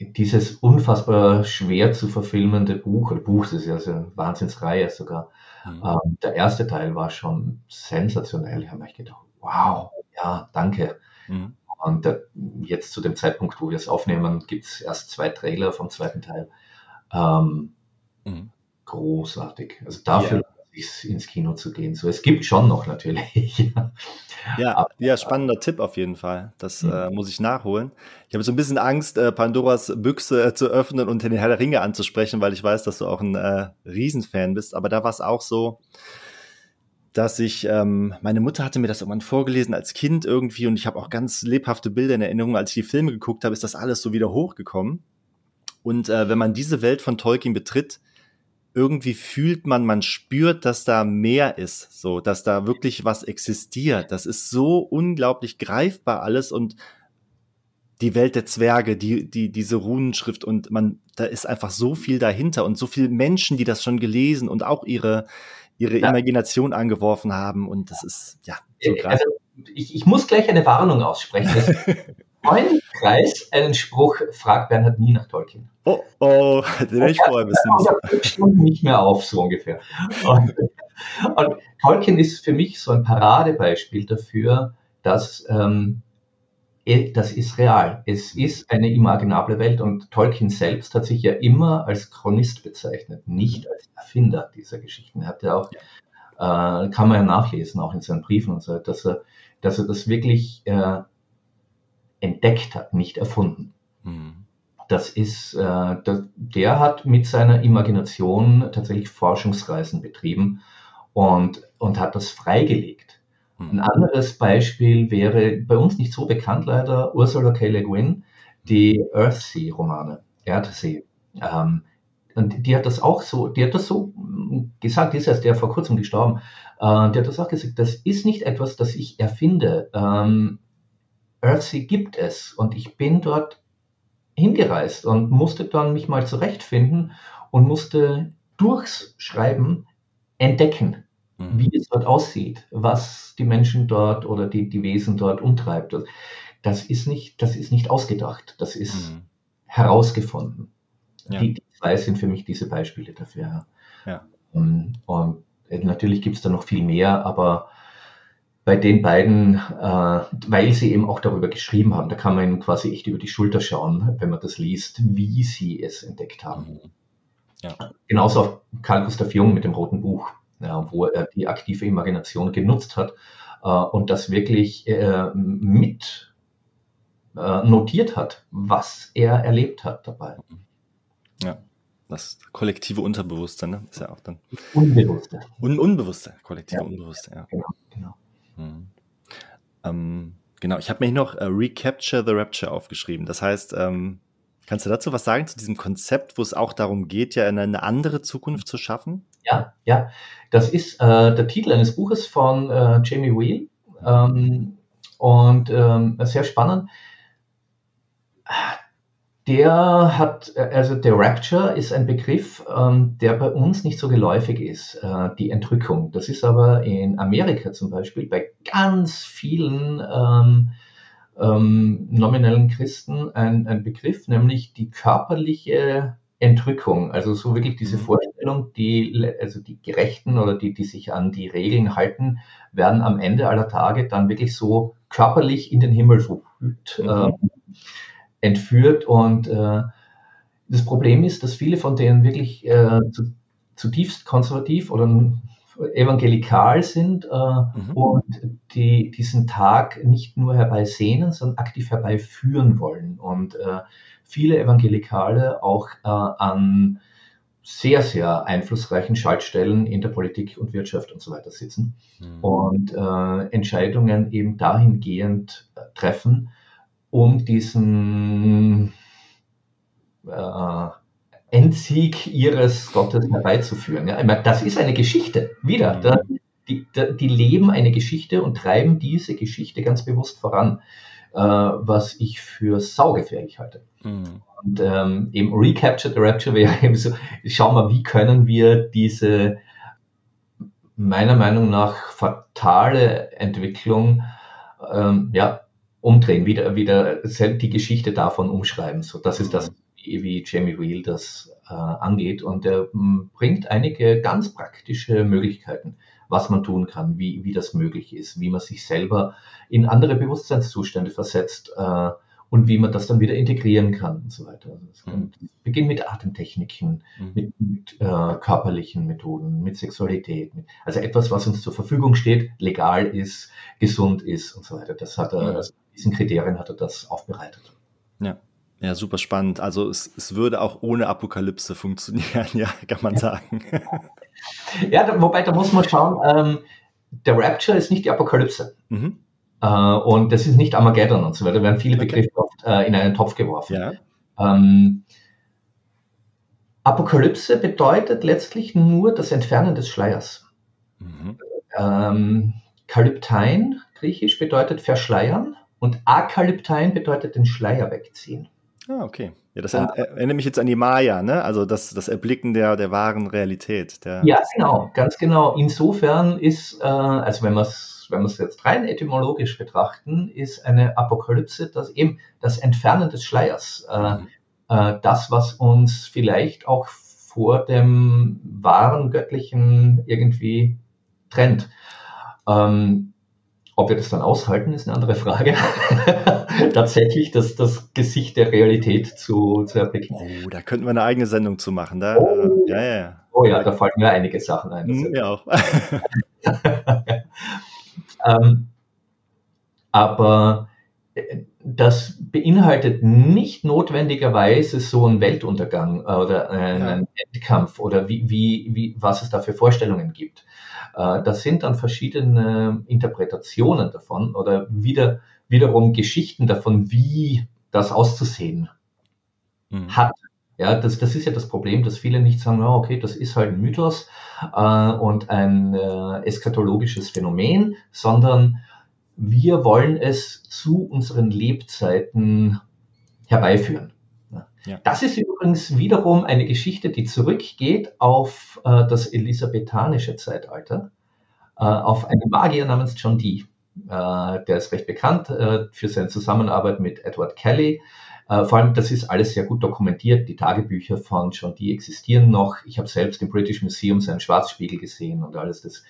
dieses unfassbar schwer zu verfilmende Buch, Buch, das ist ja so eine Wahnsinnsreihe sogar, mhm. ähm, der erste Teil war schon sensationell. Ich habe mir gedacht, wow, ja, danke. Mhm. Und der, jetzt zu dem Zeitpunkt, wo wir es aufnehmen, gibt es erst zwei Trailer vom zweiten Teil. Ähm, mhm. Großartig. Also dafür ja. ins Kino zu gehen. So, es gibt schon noch natürlich. ja, aber, ja, spannender äh, Tipp auf jeden Fall. Das äh, muss ich nachholen. Ich habe so ein bisschen Angst, äh, Pandoras Büchse äh, zu öffnen und den Herr der Ringe anzusprechen, weil ich weiß, dass du auch ein äh, Riesenfan bist. Aber da war es auch so, dass ich, ähm, meine Mutter hatte mir das irgendwann vorgelesen als Kind irgendwie und ich habe auch ganz lebhafte Bilder in Erinnerung. Als ich die Filme geguckt habe, ist das alles so wieder hochgekommen. Und äh, wenn man diese Welt von Tolkien betritt, irgendwie fühlt man, man spürt, dass da mehr ist, so, dass da wirklich was existiert. Das ist so unglaublich greifbar alles und die Welt der Zwerge, die, die, diese Runenschrift und man, da ist einfach so viel dahinter und so viele Menschen, die das schon gelesen und auch ihre, ihre ja. Imagination angeworfen haben und das ist, ja, so greifbar. Also, ich, ich muss gleich eine Warnung aussprechen. Mein Kreis einen Spruch, fragt Bernhard nie nach Tolkien. Oh, oh, den hätte ich vorher wissen müssen. fünf Stunden nicht mehr auf, so ungefähr. Und, und Tolkien ist für mich so ein Paradebeispiel dafür, dass ähm, das ist real. Es ist eine imaginable Welt und Tolkien selbst hat sich ja immer als Chronist bezeichnet, nicht als Erfinder dieser Geschichten. Er hat ja auch, äh, kann man ja nachlesen, auch in seinen Briefen und so, dass er, dass er das wirklich äh, entdeckt hat, nicht erfunden. Mhm. Das ist, äh, der, der hat mit seiner Imagination tatsächlich Forschungsreisen betrieben und, und hat das freigelegt. Mhm. Ein anderes Beispiel wäre, bei uns nicht so bekannt leider, Ursula K. Le Guin, die Earthsea-Romane, Earthsea. Ähm, und die hat das auch so, die hat das so gesagt, die ist erst der vor kurzem gestorben, äh, die hat das auch gesagt, das ist nicht etwas, das ich erfinde, ähm, Earthsea gibt es und ich bin dort hingereist und musste dann mich mal zurechtfinden und musste durchs Schreiben entdecken, mhm. wie es dort aussieht, was die Menschen dort oder die, die Wesen dort umtreibt. Das ist nicht, das ist nicht ausgedacht, das ist mhm. herausgefunden. Ja. Die, die zwei sind für mich diese Beispiele dafür. Ja. Und, und natürlich gibt es da noch viel mehr, aber bei den beiden, äh, weil sie eben auch darüber geschrieben haben, da kann man quasi echt über die Schulter schauen, wenn man das liest, wie sie es entdeckt haben. Ja. Genauso auch Carl Gustav Jung mit dem Roten Buch, ja, wo er die aktive Imagination genutzt hat äh, und das wirklich äh, mit äh, notiert hat, was er erlebt hat dabei. Ja. Das kollektive Unterbewusste, ne? Ist ja auch dann. Unbewusste. Un- Unbewusste, kollektive ja. Unbewusste, ja. Genau, genau. Hm. Ähm, genau, ich habe mir noch äh, Recapture the Rapture aufgeschrieben. Das heißt, ähm, kannst du dazu was sagen, zu diesem Konzept, wo es auch darum geht, ja eine, eine andere Zukunft zu schaffen? Ja, ja. Das ist äh, der Titel eines Buches von äh, Jamie Wheal. Ähm, und ähm, sehr spannend. Der hat, also der Rapture ist ein Begriff, ähm, der bei uns nicht so geläufig ist, äh, die Entrückung. Das ist aber in Amerika zum Beispiel bei ganz vielen ähm, ähm, nominellen Christen ein, ein Begriff, nämlich die körperliche Entrückung. Also so wirklich diese Vorstellung, die, also die Gerechten oder die, die sich an die Regeln halten, werden am Ende aller Tage dann wirklich so körperlich in den Himmel verhüllt. Mhm. Ähm, entführt und äh, das Problem ist, dass viele von denen wirklich äh, zu, zutiefst konservativ oder evangelikal sind äh, mhm. und die diesen Tag nicht nur herbeisehnen, sondern aktiv herbeiführen wollen und äh, viele Evangelikale auch äh, an sehr, sehr einflussreichen Schaltstellen in der Politik und Wirtschaft und so weiter sitzen mhm. und äh, Entscheidungen eben dahingehend äh, treffen, um diesen äh, Endsieg ihres Gottes herbeizuführen. Ja, das ist eine Geschichte, wieder. Da, die, da, die leben eine Geschichte und treiben diese Geschichte ganz bewusst voran, äh, was ich für saugefährlich halte. Mhm. Und ähm, eben Recapture the Rapture wäre eben so, schau mal, wie können wir diese meiner Meinung nach fatale Entwicklung ähm, ja, umdrehen, wieder, wieder die Geschichte davon umschreiben. So, das ist das, wie Jamie Wheal das äh, angeht. Und er bringt einige ganz praktische Möglichkeiten, was man tun kann, wie, wie das möglich ist, wie man sich selber in andere Bewusstseinszustände versetzt äh, und wie man das dann wieder integrieren kann und so weiter. Also mhm. Beginnt mit Atemtechniken, mhm. mit, mit äh, körperlichen Methoden, mit Sexualität. Mit, also etwas, was uns zur Verfügung steht, legal ist, gesund ist und so weiter. Das hat er, mhm. also diesen Kriterien hat er das aufbereitet. Ja. Ja, super spannend. Also es, es würde auch ohne Apokalypse funktionieren, ja, kann man sagen. Ja, da, wobei, da muss man schauen, ähm, der Rapture ist nicht die Apokalypse. Mhm. Äh, und das ist nicht Armageddon und so weiter. Da werden viele okay. Begriffe oft äh, in einen Topf geworfen. Ja. Ähm, Apokalypse bedeutet letztlich nur das Entfernen des Schleiers. Mhm. Ähm, Kalyptein, griechisch, bedeutet verschleiern und Akalyptein bedeutet den Schleier wegziehen. Ah, okay. Ja, das erinnert mich jetzt an die Maya, ne? Also das, das Erblicken der, der wahren Realität. Der, ja, genau, ganz genau. Insofern ist, äh, also wenn wir es wenn wir's jetzt rein etymologisch betrachten, ist eine Apokalypse das eben das Entfernen des Schleiers. Äh, mhm. äh, das, was uns vielleicht auch vor dem wahren Göttlichen irgendwie trennt. Ähm, Ob wir das dann aushalten, ist eine andere Frage. Tatsächlich, das, das Gesicht der Realität zu, zu erblicken. Oh, da könnten wir eine eigene Sendung zu machen. Da, oh. Ja, ja, ja. Oh ja, da fallen mir einige Sachen ein. Mir ja auch. ähm, aber das beinhaltet nicht notwendigerweise so einen Weltuntergang oder einen ja. Endkampf oder wie, wie, wie, was es da für Vorstellungen gibt. Das sind dann verschiedene Interpretationen davon oder wieder, wiederum Geschichten davon, wie das auszusehen mhm. hat. Ja, das, das ist ja das Problem, dass viele nicht sagen, oh, okay, das ist halt ein Mythos äh, und ein äh, eschatologisches Phänomen, sondern wir wollen es zu unseren Lebzeiten herbeiführen. Ja. Das ist übrigens wiederum eine Geschichte, die zurückgeht auf äh, das elisabethanische Zeitalter, äh, auf einen Magier namens John Dee. Äh, der ist recht bekannt äh, für seine Zusammenarbeit mit Edward Kelly. Äh, vor allem, das ist alles sehr gut dokumentiert. Die Tagebücher von John Dee existieren noch. Ich habe selbst im British Museum seinen Schwarzspiegel gesehen und alles das.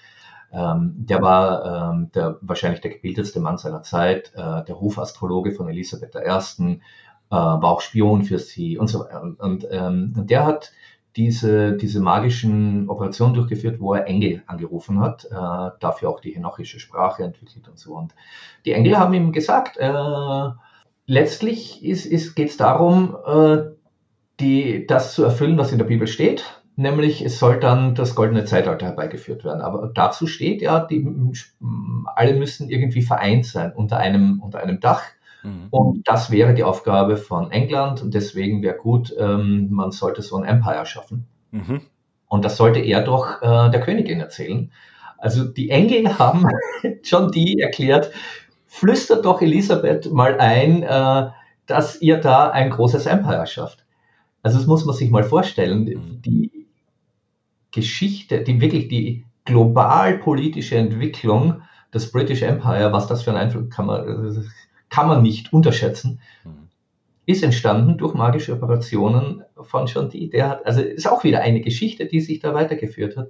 Ähm, der war ähm, der, wahrscheinlich der gebildetste Mann seiner Zeit, äh, der Hofastrologe von Elisabeth der Ersten, war auch Spion für sie und so weiter. Und, und ähm, der hat diese, diese magischen Operationen durchgeführt, wo er Engel angerufen hat, äh, dafür auch die henochische Sprache entwickelt und so. Und die Engel haben ihm gesagt, äh, letztlich ist, ist, geht es darum, äh, die, das zu erfüllen, was in der Bibel steht, nämlich es soll dann das goldene Zeitalter herbeigeführt werden. Aber dazu steht ja, die, alle müssen irgendwie vereint sein unter einem, unter einem Dach. Und das wäre die Aufgabe von England und deswegen wäre gut, ähm, man sollte so ein Empire schaffen. Mhm. Und das sollte er doch äh, der Königin erzählen. Also die Engel haben John Dee erklärt, flüstert doch Elisabeth mal ein, äh, dass ihr da ein großes Empire schafft. Also das muss man sich mal vorstellen. Mhm. Die Geschichte, die wirklich die globalpolitische Entwicklung des British Empire, was das für einen Einfluss kann man... Äh, kann man nicht unterschätzen, mhm. ist entstanden durch magische Operationen von John Dee. Der hat, also ist auch wieder eine Geschichte, die sich da weitergeführt hat.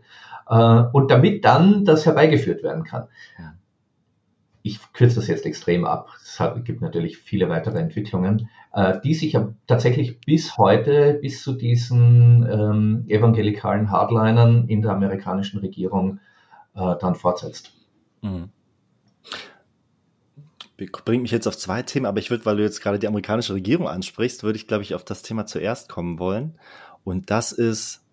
Äh, und damit dann das herbeigeführt werden kann. Ja. Ich kürze das jetzt extrem ab. Es hat, gibt natürlich viele weitere Entwicklungen, äh, die sich ja tatsächlich bis heute, bis zu diesen ähm, evangelikalen Hardlinern in der amerikanischen Regierung äh, dann fortsetzt. Mhm. Bringt mich jetzt auf zwei Themen, aber ich würde, weil du jetzt gerade die amerikanische Regierung ansprichst, würde ich, glaube ich, auf das Thema zuerst kommen wollen. Und das ist,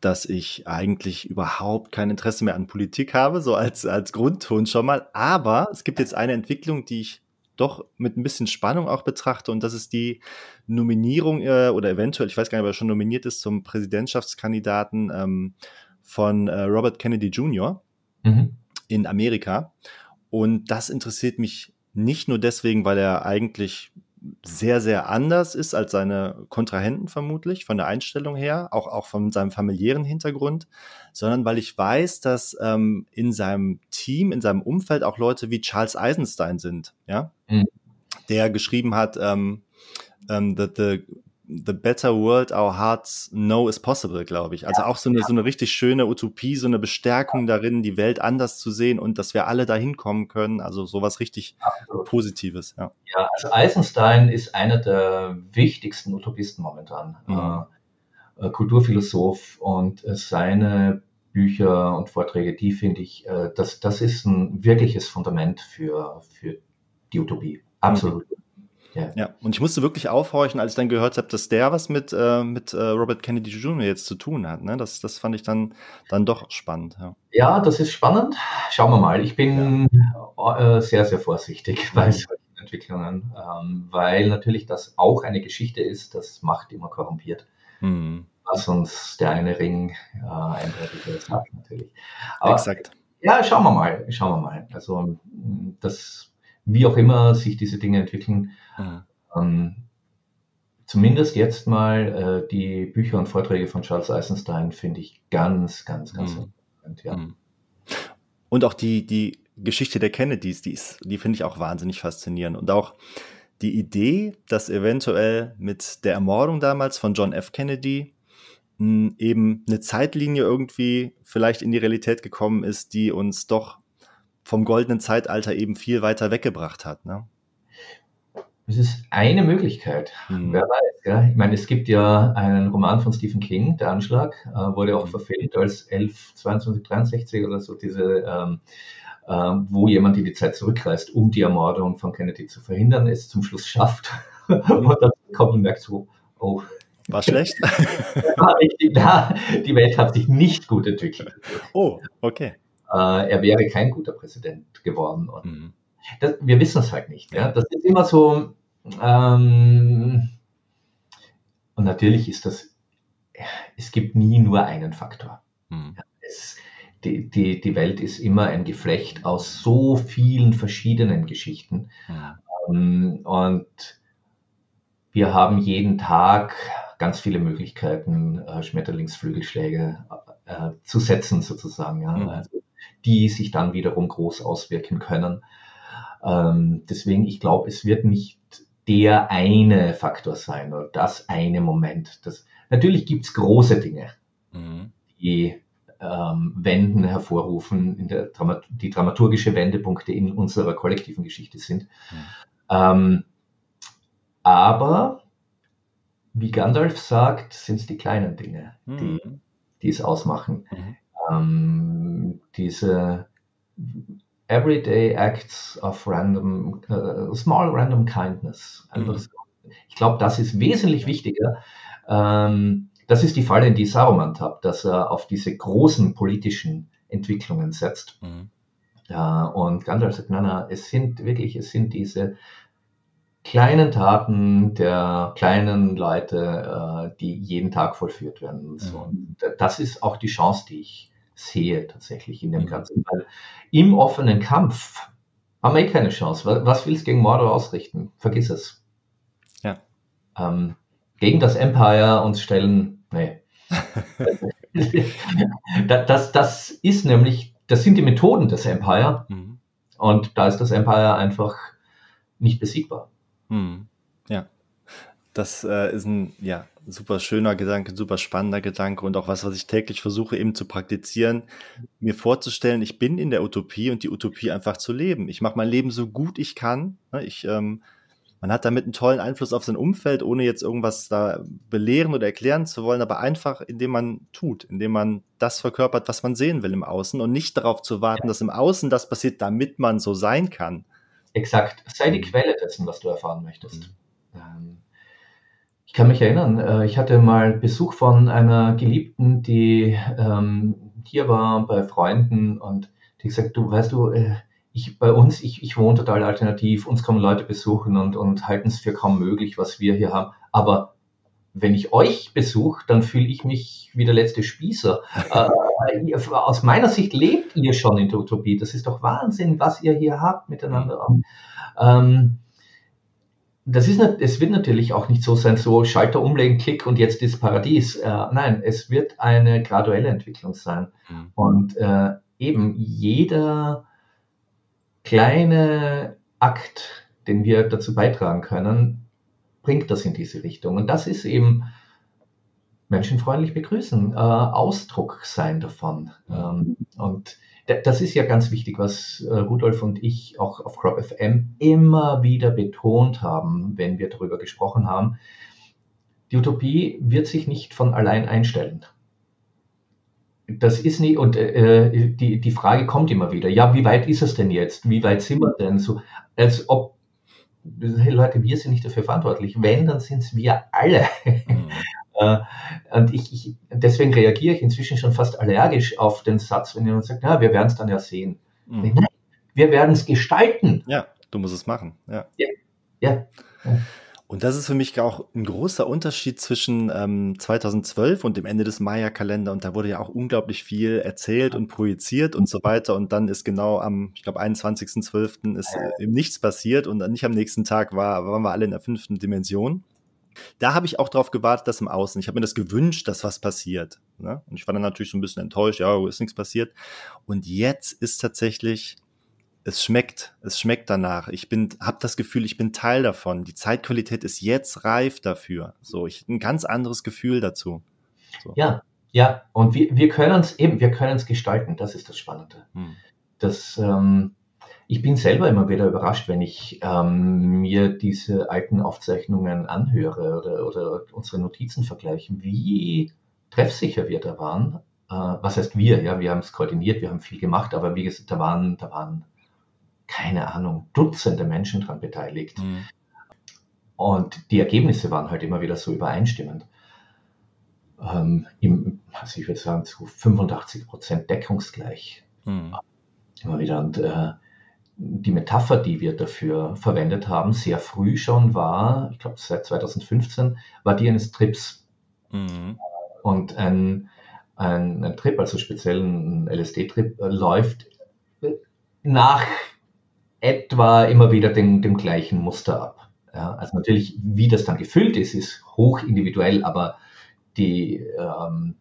dass ich eigentlich überhaupt kein Interesse mehr an Politik habe, so als, als Grundton schon mal. Aber es gibt jetzt eine Entwicklung, die ich doch mit ein bisschen Spannung auch betrachte, und das ist die Nominierung äh, oder eventuell, ich weiß gar nicht, ob er schon nominiert ist, zum Präsidentschaftskandidaten ähm, von äh, Robert Kennedy Junior Mhm. in Amerika. Und das interessiert mich nicht nur deswegen, weil er eigentlich sehr, sehr anders ist als seine Kontrahenten vermutlich, von der Einstellung her, auch, auch von seinem familiären Hintergrund, sondern weil ich weiß, dass ähm, in seinem Team, in seinem Umfeld auch Leute wie Charles Eisenstein sind, ja, mhm. der geschrieben hat, ähm, ähm, the, the The Better World Our Hearts Know Is Possible, glaube ich. Also ja, auch so eine, ja. so eine richtig schöne Utopie, so eine Bestärkung darin, die Welt anders zu sehen und dass wir alle dahin kommen können. Also sowas richtig Absolut. Positives. Ja. ja, also Eisenstein ist einer der wichtigsten Utopisten momentan. Mhm. Äh, Kulturphilosoph, und äh, seine Bücher und Vorträge, die finde ich, äh, das, das ist ein wirkliches Fundament für, für die Utopie. Absolut. Mhm. Ja. ja, und ich musste wirklich aufhorchen, als ich dann gehört habe, dass der was mit, äh, mit äh, Robert Kennedy Junior jetzt zu tun hat. Ne? Das, das fand ich dann, dann doch spannend. Ja. ja, das ist spannend. Schauen wir mal. Ich bin ja. äh, sehr, sehr vorsichtig bei mhm. solchen Entwicklungen, ähm, weil natürlich das auch eine Geschichte ist, das Macht immer korrumpiert. Mhm. Was uns der eine Ring äh, eindeutig sagt, natürlich. Aber, Exakt. Ja, schauen wir mal. Schauen wir mal. Also, das... wie auch immer sich diese Dinge entwickeln, mhm. ähm, zumindest jetzt mal äh, die Bücher und Vorträge von Charles Eisenstein finde ich ganz, ganz, ganz mhm. interessant. Ja. Mhm. Und auch die, die Geschichte der Kennedys, die, ist, die finde ich auch wahnsinnig faszinierend. Und auch die Idee, dass eventuell mit der Ermordung damals von John F. Kennedy mh, eben eine Zeitlinie irgendwie vielleicht in die Realität gekommen ist, die uns doch vom goldenen Zeitalter eben viel weiter weggebracht hat. Ne? Das ist eine Möglichkeit. Mhm. Wer weiß. Gell? Ich meine, es gibt ja einen Roman von Stephen King, Der Anschlag, äh, wurde auch verfilmt als elf, zweiundzwanzig, dreiundsechzig oder so, diese, ähm, äh, wo jemand in die Zeit zurückreist, um die Ermordung von Kennedy zu verhindern, es zum Schluss schafft. Und dann kommt und merkt so, oh, war schlecht? War richtig, na, die Welt hat sich nicht gut entwickelt. Oh, okay. Er wäre kein guter Präsident geworden. Und mhm. das, wir wissen es halt nicht. Ja? Das ist immer so. Ähm, und natürlich ist das, es gibt nie nur einen Faktor. Mhm. Es, die, die, die Welt ist immer ein Geflecht aus so vielen verschiedenen Geschichten. Mhm. Ähm, und wir haben jeden Tag ganz viele Möglichkeiten, äh, Schmetterlingsflügelschläge äh, zu setzen, sozusagen. Ja? Mhm. Also, die sich dann wiederum groß auswirken können. Ähm, deswegen, ich glaube, es wird nicht der eine Faktor sein oder das eine Moment. Das, natürlich gibt es große Dinge, mhm. die ähm, Wenden hervorrufen, in der Dramat- die dramaturgische Wendepunkte in unserer kollektiven Geschichte sind. Mhm. Ähm, aber, wie Gandalf sagt, sind es die kleinen Dinge, mhm. die, die es ausmachen. Mhm. Um, diese everyday acts of random, uh, small random kindness. Also mhm. ich glaube, das ist wesentlich wichtiger. Um, das ist die Falle, in die Saruman tappt, dass er auf diese großen politischen Entwicklungen setzt. Mhm. Uh, und Gandalf sagt, nein, nein, es sind wirklich, es sind diese kleinen Taten der kleinen Leute, die jeden Tag vollführt werden. Mhm. Das ist auch die Chance, die ich sehe tatsächlich in dem mhm. Ganzen. Weil im offenen Kampf haben wir eh keine Chance. Was willst du gegen Mordor ausrichten? Vergiss es. Ja. Ähm, gegen das Empire uns stellen, nee. das, das, das ist nämlich, das sind die Methoden des Empire. Mhm. Und da ist das Empire einfach nicht besiegbar. Ja, das äh, ist ein ja, super schöner Gedanke, super spannender Gedanke und auch was, was ich täglich versuche eben zu praktizieren, mir vorzustellen, ich bin in der Utopie und die Utopie einfach zu leben. Ich mache mein Leben so gut ich kann. Ich, ähm, man hat damit einen tollen Einfluss auf sein Umfeld, ohne jetzt irgendwas da belehren oder erklären zu wollen, aber einfach, indem man tut, indem man das verkörpert, was man sehen will im Außen und nicht darauf zu warten, dass im Außen das passiert, damit man so sein kann. Exakt. Sei die Quelle dessen, was du erfahren möchtest. Mhm. Ich kann mich erinnern, ich hatte mal Besuch von einer Geliebten, die ähm, hier war bei Freunden und die gesagt, du weißt du, ich, bei uns, ich, ich wohne total alternativ, uns kommen Leute besuchen und, und halten es für kaum möglich, was wir hier haben. Aber wenn ich euch besuche, dann fühle ich mich wie der letzte Spießer. äh, aus meiner Sicht lebt ihr schon in der Utopie. Das ist doch Wahnsinn, was ihr hier habt miteinander. Ähm, das ist, es wird natürlich auch nicht so sein, so Schalter umlegen, Klick und jetzt ist Paradies. Äh, nein, es wird eine graduelle Entwicklung sein. Mhm. Und äh, eben jeder kleine Akt, den wir dazu beitragen können, bringt das in diese Richtung. Und das ist eben menschenfreundlich begrüßen, äh, Ausdruck sein davon. Ähm, und das ist ja ganz wichtig, was äh, Rudolf und ich auch auf CropFM immer wieder betont haben, wenn wir darüber gesprochen haben. Die Utopie wird sich nicht von allein einstellen. Das ist nie, und äh, die, die Frage kommt immer wieder, ja, wie weit ist es denn jetzt? Wie weit sind wir denn? So, als ob, hey Leute, wir sind nicht dafür verantwortlich. Wenn, dann sind es wir alle. Mhm. äh, und ich, ich, deswegen reagiere ich inzwischen schon fast allergisch auf den Satz, wenn jemand sagt, na, wir werden es dann ja sehen. Mhm. Ich, nein, wir werden es gestalten. Ja, du musst es machen. Ja. Ja. Ja. Ja. Und das ist für mich auch ein großer Unterschied zwischen ähm, zweitausendzwölf und dem Ende des Maya-Kalender. Und da wurde ja auch unglaublich viel erzählt und projiziert und so weiter. Und dann ist genau am, ich glaube, einundzwanzigsten zwölften ist äh, nichts passiert. Und dann nicht am nächsten Tag war, waren wir alle in der fünften Dimension. Da habe ich auch darauf gewartet, dass im Außen, ich habe mir das gewünscht, dass was passiert. Ne? Und ich war dann natürlich so ein bisschen enttäuscht, ja, ist nichts passiert. Und jetzt ist tatsächlich... Es schmeckt, es schmeckt danach. Ich bin, habe das Gefühl, ich bin Teil davon. Die Zeitqualität ist jetzt reif dafür. So, ich habe ein ganz anderes Gefühl dazu. So. Ja, ja. Und wir, wir können es eben, wir können es gestalten. Das ist das Spannende. Hm. Das, ähm, ich bin selber immer wieder überrascht, wenn ich ähm, mir diese alten Aufzeichnungen anhöre oder, oder unsere Notizen vergleichen, wie treffsicher wir da waren. Äh, was heißt wir? Ja, wir haben es koordiniert, wir haben viel gemacht, aber wie gesagt, da waren, da waren keine Ahnung, Dutzende Menschen daran beteiligt. Mhm. Und die Ergebnisse waren halt immer wieder so übereinstimmend. Ähm, im, also ich würde sagen, zu fünfundachtzig Prozent deckungsgleich. Mhm. Immer wieder. Und äh, die Metapher, die wir dafür verwendet haben, sehr früh schon war, ich glaube seit zweitausendfünfzehn, war die eines Trips. Mhm. Und ein, ein, ein Trip, also speziell ein L S D-Trip, läuft nach etwa immer wieder den, dem gleichen Muster ab. Ja, also natürlich, wie das dann gefüllt ist, ist hoch individuell, aber die, ähm,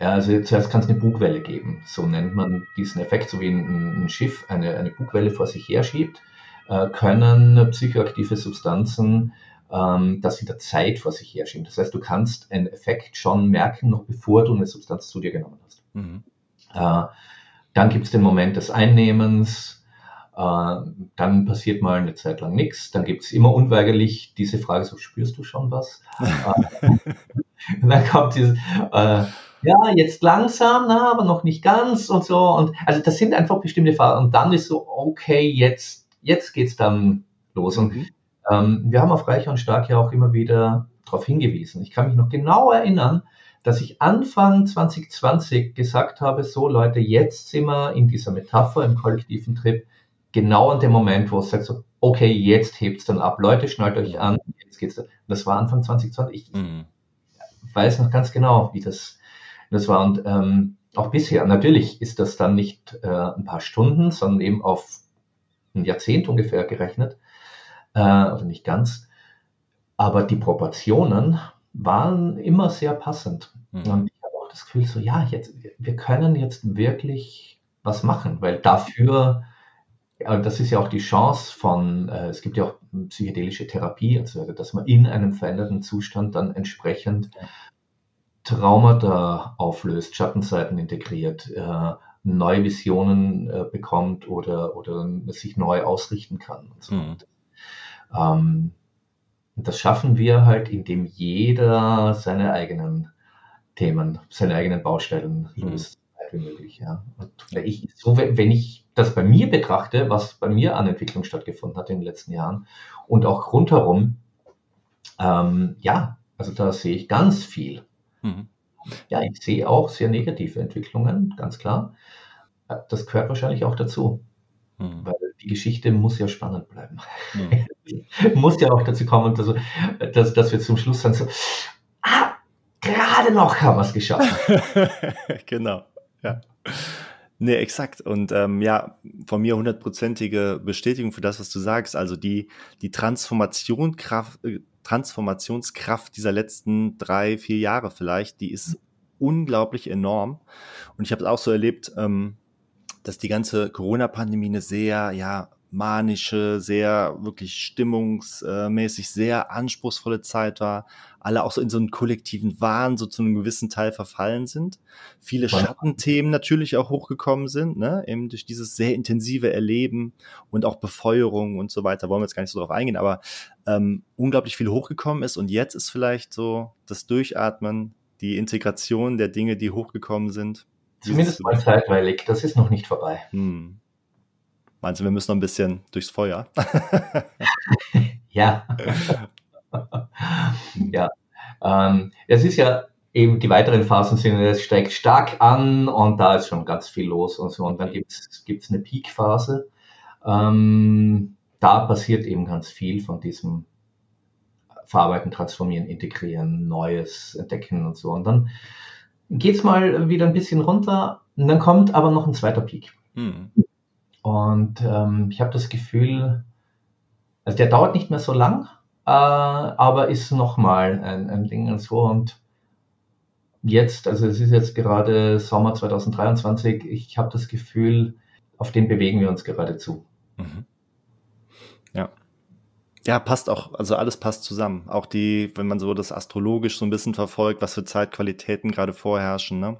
ja, also zuerst kann es eine Bugwelle geben. So nennt man diesen Effekt, so wie ein, ein Schiff eine, eine Bugwelle vor sich herschiebt, äh, können psychoaktive Substanzen ähm, das in der Zeit vor sich herschieben. Das heißt, du kannst einen Effekt schon merken, noch bevor du eine Substanz zu dir genommen hast. Mhm. Äh, dann gibt es den Moment des Einnehmens, dann passiert mal eine Zeit lang nichts, dann gibt es immer unweigerlich diese Frage, so spürst du schon was? Und dann kommt dieses, äh, ja, jetzt langsam, na, aber noch nicht ganz und so. Und also das sind einfach bestimmte Phasen. Und dann ist so, okay, jetzt, jetzt geht es dann los. Und ähm, wir haben auf Reicher und Stark ja auch immer wieder darauf hingewiesen. Ich kann mich noch genau erinnern, dass ich Anfang zwanzig zwanzig gesagt habe, so Leute, jetzt sind wir in dieser Metapher im kollektiven Trip, genau an dem Moment, wo es sagt so, okay, jetzt hebt es dann ab, Leute, schnallt euch an, jetzt geht's dann. Das war Anfang zwanzig zwanzig. Ich mhm. weiß noch ganz genau, wie das, das war. Und ähm, auch bisher, natürlich ist das dann nicht äh, ein paar Stunden, sondern eben auf ein Jahrzehnt ungefähr gerechnet, äh, also nicht ganz. Aber die Proportionen waren immer sehr passend. Mhm. Und ich habe auch das Gefühl so, ja, jetzt, wir können jetzt wirklich was machen, weil dafür... Das ist ja auch die Chance von, äh, es gibt ja auch psychedelische Therapie und so weiter, dass man in einem veränderten Zustand dann entsprechend Traumata auflöst, Schattenseiten integriert, äh, neue Visionen äh, bekommt oder, oder sich neu ausrichten kann und so weiter. Mhm. Ähm, das schaffen wir halt, indem jeder seine eigenen Themen, seine eigenen Baustellen löst. Mhm. wie möglich. Ja. Und ich, so, wenn ich das bei mir betrachte, was bei mir an Entwicklung stattgefunden hat in den letzten Jahren und auch rundherum, ähm, ja, also da sehe ich ganz viel. Mhm. Ja, ich sehe auch sehr negative Entwicklungen, ganz klar. Das gehört wahrscheinlich auch dazu, mhm. weil die Geschichte muss ja spannend bleiben. Mhm. Muss ja auch dazu kommen, dass, dass, dass wir zum Schluss sagen, so, ah, gerade noch haben wir es geschafft. Genau. Ja, nee, exakt. Und ähm, ja, von mir hundertprozentige Bestätigung für das, was du sagst. Also die, die Transformation, Kraft, Transformationskraft dieser letzten drei, vier Jahre vielleicht, die ist unglaublich enorm. Und ich habe es auch so erlebt, ähm, dass die ganze Corona-Pandemie eine sehr, ja, manische, sehr wirklich stimmungsmäßig sehr anspruchsvolle Zeit war, alle auch so in so einen kollektiven Wahn so zu einem gewissen Teil verfallen sind, viele Schattenthemen natürlich auch hochgekommen sind, ne, eben durch dieses sehr intensive Erleben und auch Befeuerung und so weiter, wollen wir jetzt gar nicht so drauf eingehen, aber ähm, unglaublich viel hochgekommen ist und jetzt ist vielleicht so das Durchatmen, die Integration der Dinge, die hochgekommen sind. Zumindest mal zeitweilig, das ist noch nicht vorbei. Hm. Meinst du, wir müssen noch ein bisschen durchs Feuer? Ja. Ja. Ähm, es ist ja eben, die weiteren Phasen sind, es steigt stark an und da ist schon ganz viel los und so. Und dann gibt es eine Peak-Phase. Ähm, da passiert eben ganz viel von diesem Verarbeiten, Transformieren, Integrieren, Neues entdecken und so. Und dann geht es mal wieder ein bisschen runter und dann kommt aber noch ein zweiter Peak. Hm. Und ähm, ich habe das Gefühl, also der dauert nicht mehr so lang, äh, aber ist nochmal ein, ein Ding und so. Und jetzt, also es ist jetzt gerade Sommer zwanzig dreiundzwanzig, ich habe das Gefühl, auf den bewegen wir uns geradezu. Mhm. Ja. Ja, passt auch, also alles passt zusammen. Auch die, wenn man so das astrologisch so ein bisschen verfolgt, was für Zeitqualitäten gerade vorherrschen, ne?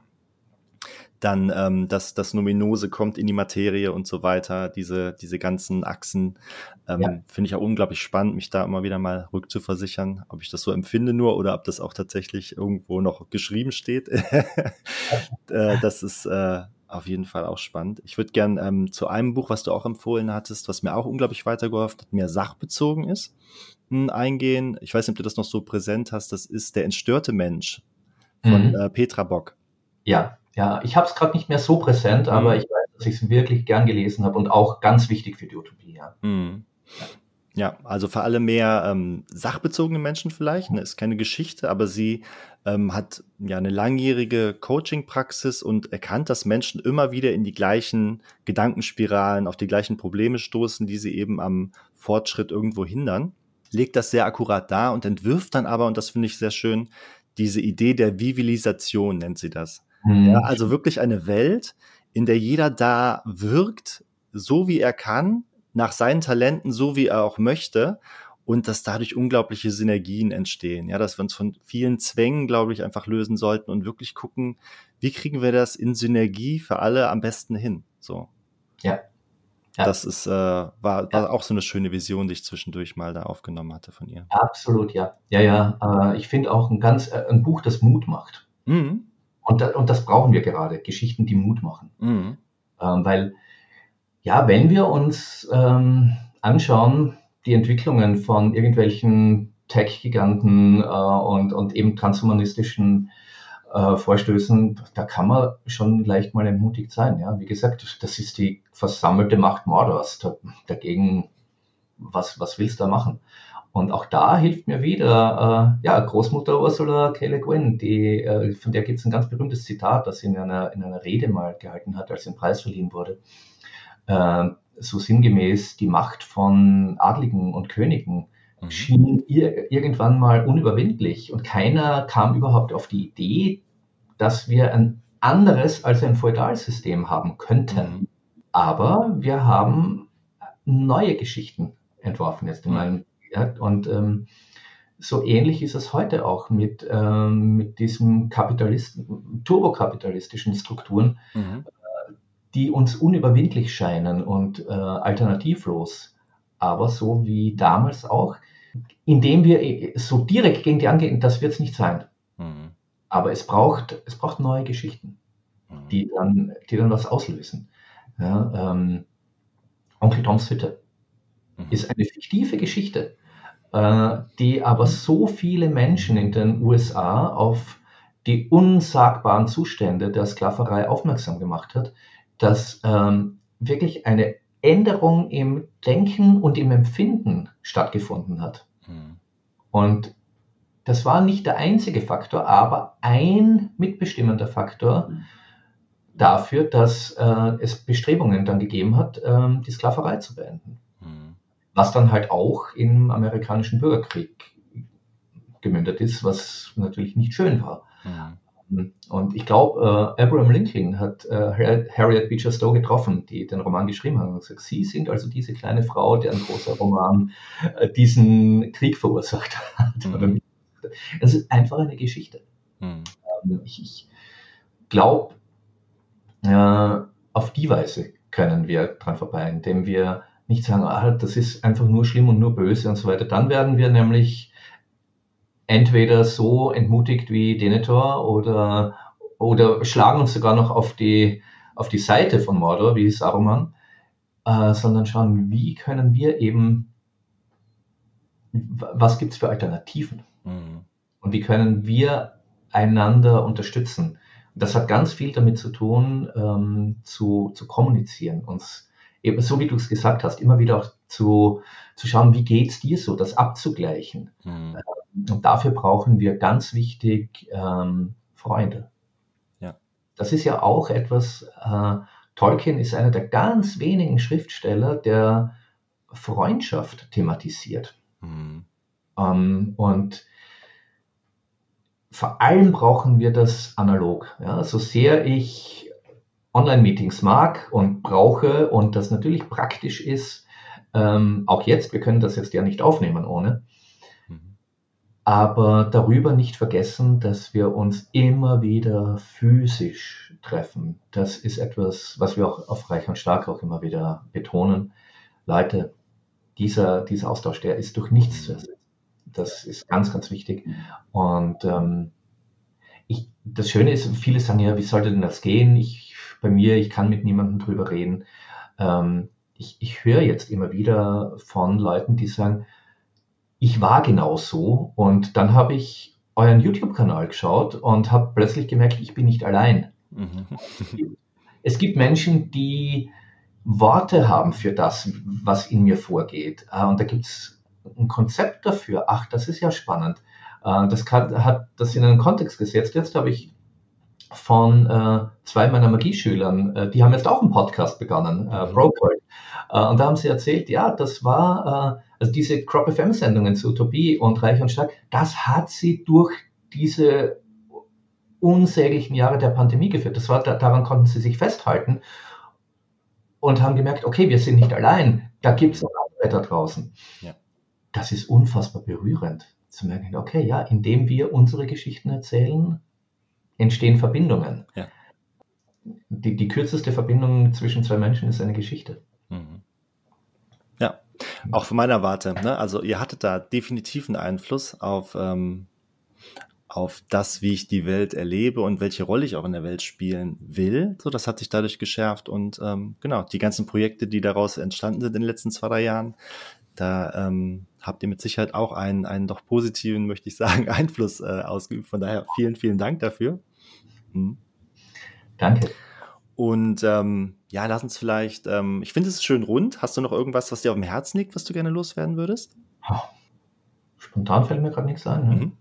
Dann ähm, das, das Numinose kommt in die Materie und so weiter, diese, diese ganzen Achsen, ähm, ja. Finde ich auch unglaublich spannend, mich da immer wieder mal rückzuversichern, ob ich das so empfinde nur oder ob das auch tatsächlich irgendwo noch geschrieben steht. äh, das ist äh, auf jeden Fall auch spannend. Ich würde gern ähm, zu einem Buch, was du auch empfohlen hattest, was mir auch unglaublich weitergeholfen hat, mehr sachbezogen ist, mh, eingehen. Ich weiß nicht, ob du das noch so präsent hast, das ist Der Entstörte Mensch von mhm. äh, Petra Bock. Ja. Ja, ich habe es gerade nicht mehr so präsent, mhm. aber ich weiß, dass ich es wirklich gern gelesen habe und auch ganz wichtig für die Utopie. Ja, mhm. ja also vor allem mehr ähm, sachbezogene Menschen vielleicht, ne? Ist keine Geschichte, aber sie ähm, hat ja eine langjährige Coaching-Praxis und erkannt, dass Menschen immer wieder in die gleichen Gedankenspiralen, auf die gleichen Probleme stoßen, die sie eben am Fortschritt irgendwo hindern, legt das sehr akkurat dar und entwirft dann aber, und das finde ich sehr schön, diese Idee der Vivilisation, nennt sie das. Ja, also wirklich eine Welt, in der jeder da wirkt, so wie er kann, nach seinen Talenten, so wie er auch möchte und dass dadurch unglaubliche Synergien entstehen. Ja, dass wir uns von vielen Zwängen, glaube ich, einfach lösen sollten und wirklich gucken, wie kriegen wir das in Synergie für alle am besten hin. So. Ja. Ja. Das ist, äh, war, war ja. auch so eine schöne Vision, die ich zwischendurch mal da aufgenommen hatte von ihr. Absolut, ja. Ja, ja. Äh, ich finde auch ein, ganz, äh, ein Buch, das Mut macht. Mhm. Und das, und das brauchen wir gerade, Geschichten, die Mut machen. Mhm. Ähm, weil, ja, wenn wir uns ähm, anschauen, die Entwicklungen von irgendwelchen Tech-Giganten äh, und, und eben transhumanistischen äh, Vorstößen, da kann man schon leicht mal entmutigt sein. Ja? Wie gesagt, das ist die versammelte Macht Mordors. Dagegen, was, was willst du da machen? Und auch da hilft mir wieder äh, ja, Großmutter Ursula K. Le Guin, die, äh, von der gibt es ein ganz berühmtes Zitat, das sie in einer, in einer Rede mal gehalten hat, als ein Preis verliehen wurde. Äh, so sinngemäß, die Macht von Adligen und Königen mhm. schien ir- irgendwann mal unüberwindlich und keiner kam überhaupt auf die Idee, dass wir ein anderes als ein Feudalsystem haben könnten. Aber wir haben neue Geschichten entworfen jetzt in meinem mhm. Ja, und ähm, so ähnlich ist es heute auch mit, ähm, mit diesen Kapitalisten, turbokapitalistischen Strukturen, mhm. äh, die uns unüberwindlich scheinen und äh, alternativlos. Aber so wie damals auch, indem wir so direkt gegen die angehen, das wird es nicht sein. Mhm. Aber es braucht, es braucht neue Geschichten, mhm. die, dann, die dann was auslösen. Ja, ähm, Onkel Toms Hütte mhm. ist eine fiktive Geschichte, die aber so viele Menschen in den U S A auf die unsagbaren Zustände der Sklaverei aufmerksam gemacht hat, dass ähm, wirklich eine Änderung im Denken und im Empfinden stattgefunden hat. Mhm. Und das war nicht der einzige Faktor, aber ein mitbestimmender Faktor mhm. dafür, dass äh, es Bestrebungen dann gegeben hat, ähm, die Sklaverei zu beenden. Mhm. Was dann halt auch im amerikanischen Bürgerkrieg gemündet ist, was natürlich nicht schön war. Ja. Und ich glaube, äh, Abraham Lincoln hat äh, Harriet Beecher Stowe getroffen, die den Roman geschrieben hat. Und gesagt, Sie sind also diese kleine Frau, deren großer Roman äh, diesen Krieg verursacht hat. Mhm. Das ist einfach eine Geschichte. Mhm. Ähm, ich ich glaube, äh, auf die Weise können wir dran vorbei, indem wir nicht sagen, ah, das ist einfach nur schlimm und nur böse und so weiter. Dann werden wir nämlich entweder so entmutigt wie Denethor oder, oder schlagen uns sogar noch auf die, auf die Seite von Mordor, wie Saruman, äh, sondern schauen, wie können wir eben, was gibt es für Alternativen? Mhm. Und wie können wir einander unterstützen? Das hat ganz viel damit zu tun, ähm, zu, zu kommunizieren, uns eben, so wie du es gesagt hast, immer wieder auch zu, zu schauen, wie geht es dir so, das abzugleichen. Mhm. Äh, Und dafür brauchen wir ganz wichtig ähm, Freunde. Ja. Das ist ja auch etwas, äh, Tolkien ist einer der ganz wenigen Schriftsteller, der Freundschaft thematisiert. Mhm. Ähm, und vor allem brauchen wir das analog. Ja? So sehr ich Online-Meetings mag und brauche und das natürlich praktisch ist, ähm, auch jetzt, wir können das jetzt ja nicht aufnehmen ohne, aber darüber nicht vergessen, dass wir uns immer wieder physisch treffen. Das ist etwas, was wir auch auf Reich und Stark auch immer wieder betonen. Leute, dieser, dieser Austausch, der ist durch nichts zu ersetzen. Das ist ganz, ganz wichtig. Und ähm, ich, das Schöne ist, viele sagen ja, wie sollte denn das gehen? Ich, bei mir, ich kann mit niemandem drüber reden. Ähm, ich, ich höre jetzt immer wieder von Leuten, die sagen, ich war genau so und dann habe ich euren YouTube-Kanal geschaut und habe plötzlich gemerkt, ich bin nicht allein. Mhm. Es gibt Menschen, die Worte haben für das, was in mir vorgeht. Und da gibt es ein Konzept dafür. Ach, das ist ja spannend. Das kann, hat das in einen Kontext gesetzt. Jetzt habe ich von äh, zwei meiner Magieschülern, äh, die haben jetzt auch einen Podcast begonnen, äh, Brocold. Äh, und da haben sie erzählt, ja, das war, äh, also diese CropFM-Sendungen zu Utopie und Reich und Stark, das hat sie durch diese unsäglichen Jahre der Pandemie geführt. Das war, da, daran konnten sie sich festhalten und haben gemerkt, okay, wir sind nicht allein, da gibt es auch andere da draußen. Ja. Das ist unfassbar berührend, zu merken, okay, ja, indem wir unsere Geschichten erzählen, entstehen Verbindungen. Ja. Die, die kürzeste Verbindung zwischen zwei Menschen ist eine Geschichte. Mhm. Ja, auch von meiner Warte. Ne? Also ihr hattet da definitiv einen Einfluss auf, ähm, auf das, wie ich die Welt erlebe und welche Rolle ich auch in der Welt spielen will. So, das hat sich dadurch geschärft und ähm, genau, die ganzen Projekte, die daraus entstanden sind in den letzten zwei, drei Jahren, da ähm, habt ihr mit Sicherheit auch einen, einen doch positiven, möchte ich sagen, Einfluss äh, ausgeübt. Von daher vielen, vielen Dank dafür. Mhm. Danke. Und ähm, ja, lass uns vielleicht, ähm, ich finde es schön rund. Hast du noch irgendwas, was dir auf dem Herzen liegt, was du gerne loswerden würdest? Oh, spontan fällt mir gerade nichts ein. Ne? Mhm.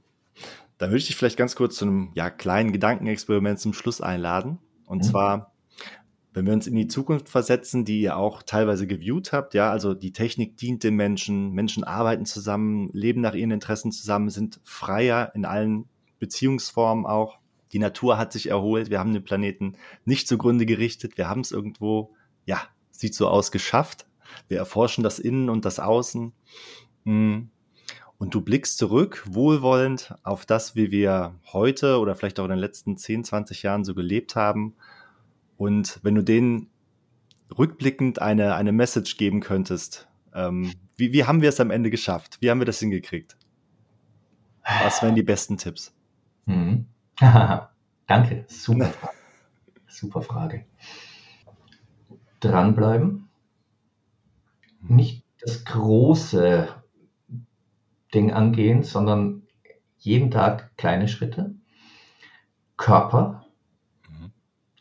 Dann würde ich dich vielleicht ganz kurz zu einem ja, kleinen Gedankenexperiment zum Schluss einladen. Und mhm. zwar, wenn wir uns in die Zukunft versetzen, die ihr auch teilweise geviewt habt, ja, also die Technik dient den Menschen, Menschen arbeiten zusammen, leben nach ihren Interessen zusammen, sind freier in allen Beziehungsformen auch. Die Natur hat sich erholt, wir haben den Planeten nicht zugrunde gerichtet, wir haben es irgendwo, ja, sieht so aus, geschafft. Wir erforschen das Innen und das Außen. Und du blickst zurück, wohlwollend, auf das, wie wir heute oder vielleicht auch in den letzten zehn, zwanzig Jahren so gelebt haben. Und wenn du denen rückblickend eine, eine Message geben könntest, ähm, wie, wie haben wir es am Ende geschafft? Wie haben wir das hingekriegt? Was wären die besten Tipps? Mhm. Danke, super Frage. Super Frage. Dranbleiben. Nicht das große Ding angehen, sondern jeden Tag kleine Schritte. Körper.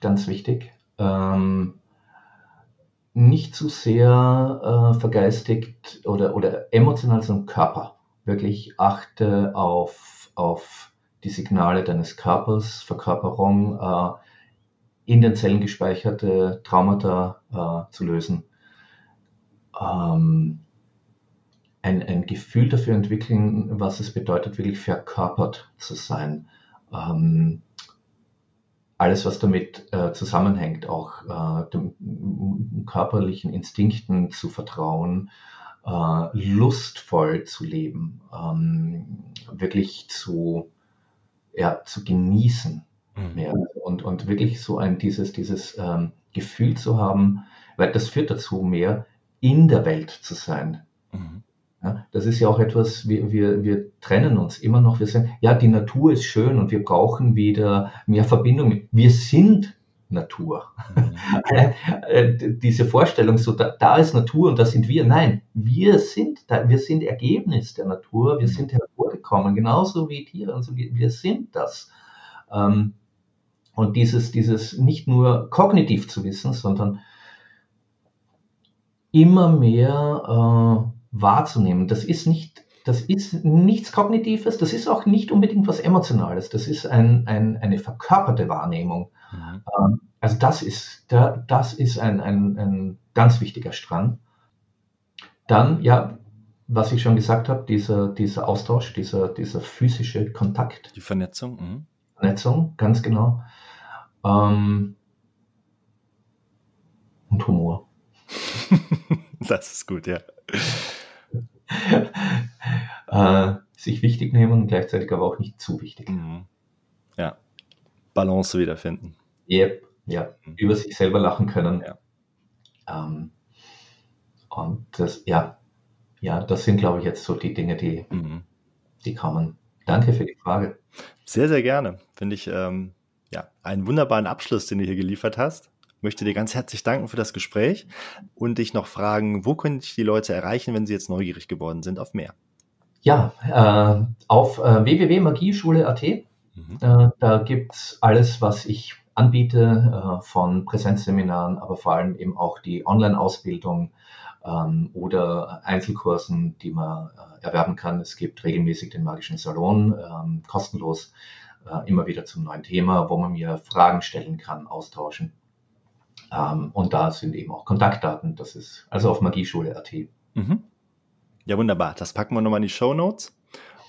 Ganz wichtig, ähm, nicht zu sehr äh, vergeistigt oder, oder emotional, sondern Körper. Wirklich achte auf, auf die Signale deines Körpers, Verkörperung, äh, in den Zellen gespeicherte Traumata äh, zu lösen. Ähm, ein, ein Gefühl dafür entwickeln, was es bedeutet, wirklich verkörpert zu sein. Ähm, alles, was damit äh, zusammenhängt, auch äh, den körperlichen Instinkten zu vertrauen, äh, lustvoll zu leben, ähm, wirklich zu, ja, zu genießen. Mhm. Ja, und, und wirklich so ein dieses, dieses ähm, Gefühl zu haben, weil das führt dazu, mehr in der Welt zu sein. Mhm. Ja, das ist ja auch etwas, wir, wir, wir trennen uns immer noch. Wir sagen, ja, die Natur ist schön und wir brauchen wieder mehr Verbindung mit. Wir sind Natur. Mhm. Diese Vorstellung, so da, da ist Natur und da sind wir. Nein, wir sind, wir sind Ergebnis der Natur, wir sind hervorgekommen, genauso wie Tiere. Also wir, wir sind das. Und dieses, dieses nicht nur kognitiv zu wissen, sondern immer mehr äh, wahrzunehmen. Das ist nicht, das ist nichts Kognitives, das ist auch nicht unbedingt was Emotionales, das ist ein, ein, eine verkörperte Wahrnehmung. Mhm. Ähm, also das ist, da, das ist ein, ein, ein ganz wichtiger Strang. Dann, ja, was ich schon gesagt habe, dieser, dieser Austausch, dieser, dieser physische Kontakt. Die Vernetzung. Mhm. Vernetzung, ganz genau. Ähm, und Humor. Das ist gut, ja. äh, sich wichtig nehmen und gleichzeitig aber auch nicht zu wichtig. Mhm. Ja, Balance wiederfinden. Yep, ja, mhm. Über sich selber lachen können. Ja. Ähm, und das, ja, ja, das sind, glaube ich, jetzt so die Dinge, die, mhm. die kommen. Danke für die Frage. Sehr, sehr gerne. Finde ich ähm, ja, einen wunderbaren Abschluss, den du hier geliefert hast. Möchte dir ganz herzlich danken für das Gespräch und dich noch fragen, wo können dich die Leute erreichen, wenn sie jetzt neugierig geworden sind auf mehr? Ja, äh, auf äh, w w w punkt magieschule punkt a t. Mhm. Äh, da gibt es alles, was ich anbiete, äh, von Präsenzseminaren, aber vor allem eben auch die Online-Ausbildung ähm, oder Einzelkursen, die man äh, erwerben kann. Es gibt regelmäßig den magischen Salon, äh, kostenlos, äh, immer wieder zum neuen Thema, wo man mir Fragen stellen kann, austauschen. Um, und da sind eben auch Kontaktdaten, das ist also auf magieschule punkt a t. Mhm. Ja, wunderbar. Das packen wir nochmal in die Shownotes.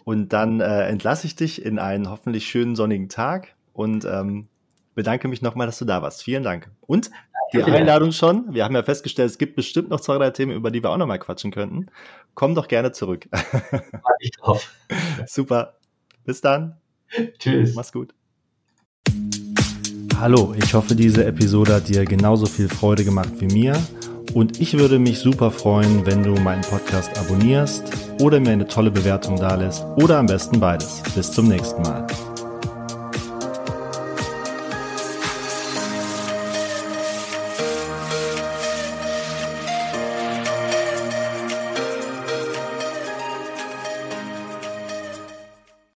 Und dann äh, entlasse ich dich in einen hoffentlich schönen sonnigen Tag und ähm, bedanke mich nochmal, dass du da warst. Vielen Dank. Und die Einladung schon. Wir haben ja festgestellt, es gibt bestimmt noch zwei, drei Themen, über die wir auch nochmal quatschen könnten. Komm doch gerne zurück. Ich drauf. Super. Bis dann. Tschüss. Mach's gut. Hallo, ich hoffe, diese Episode hat dir genauso viel Freude gemacht wie mir und ich würde mich super freuen, wenn du meinen Podcast abonnierst oder mir eine tolle Bewertung dalässt oder am besten beides. Bis zum nächsten Mal.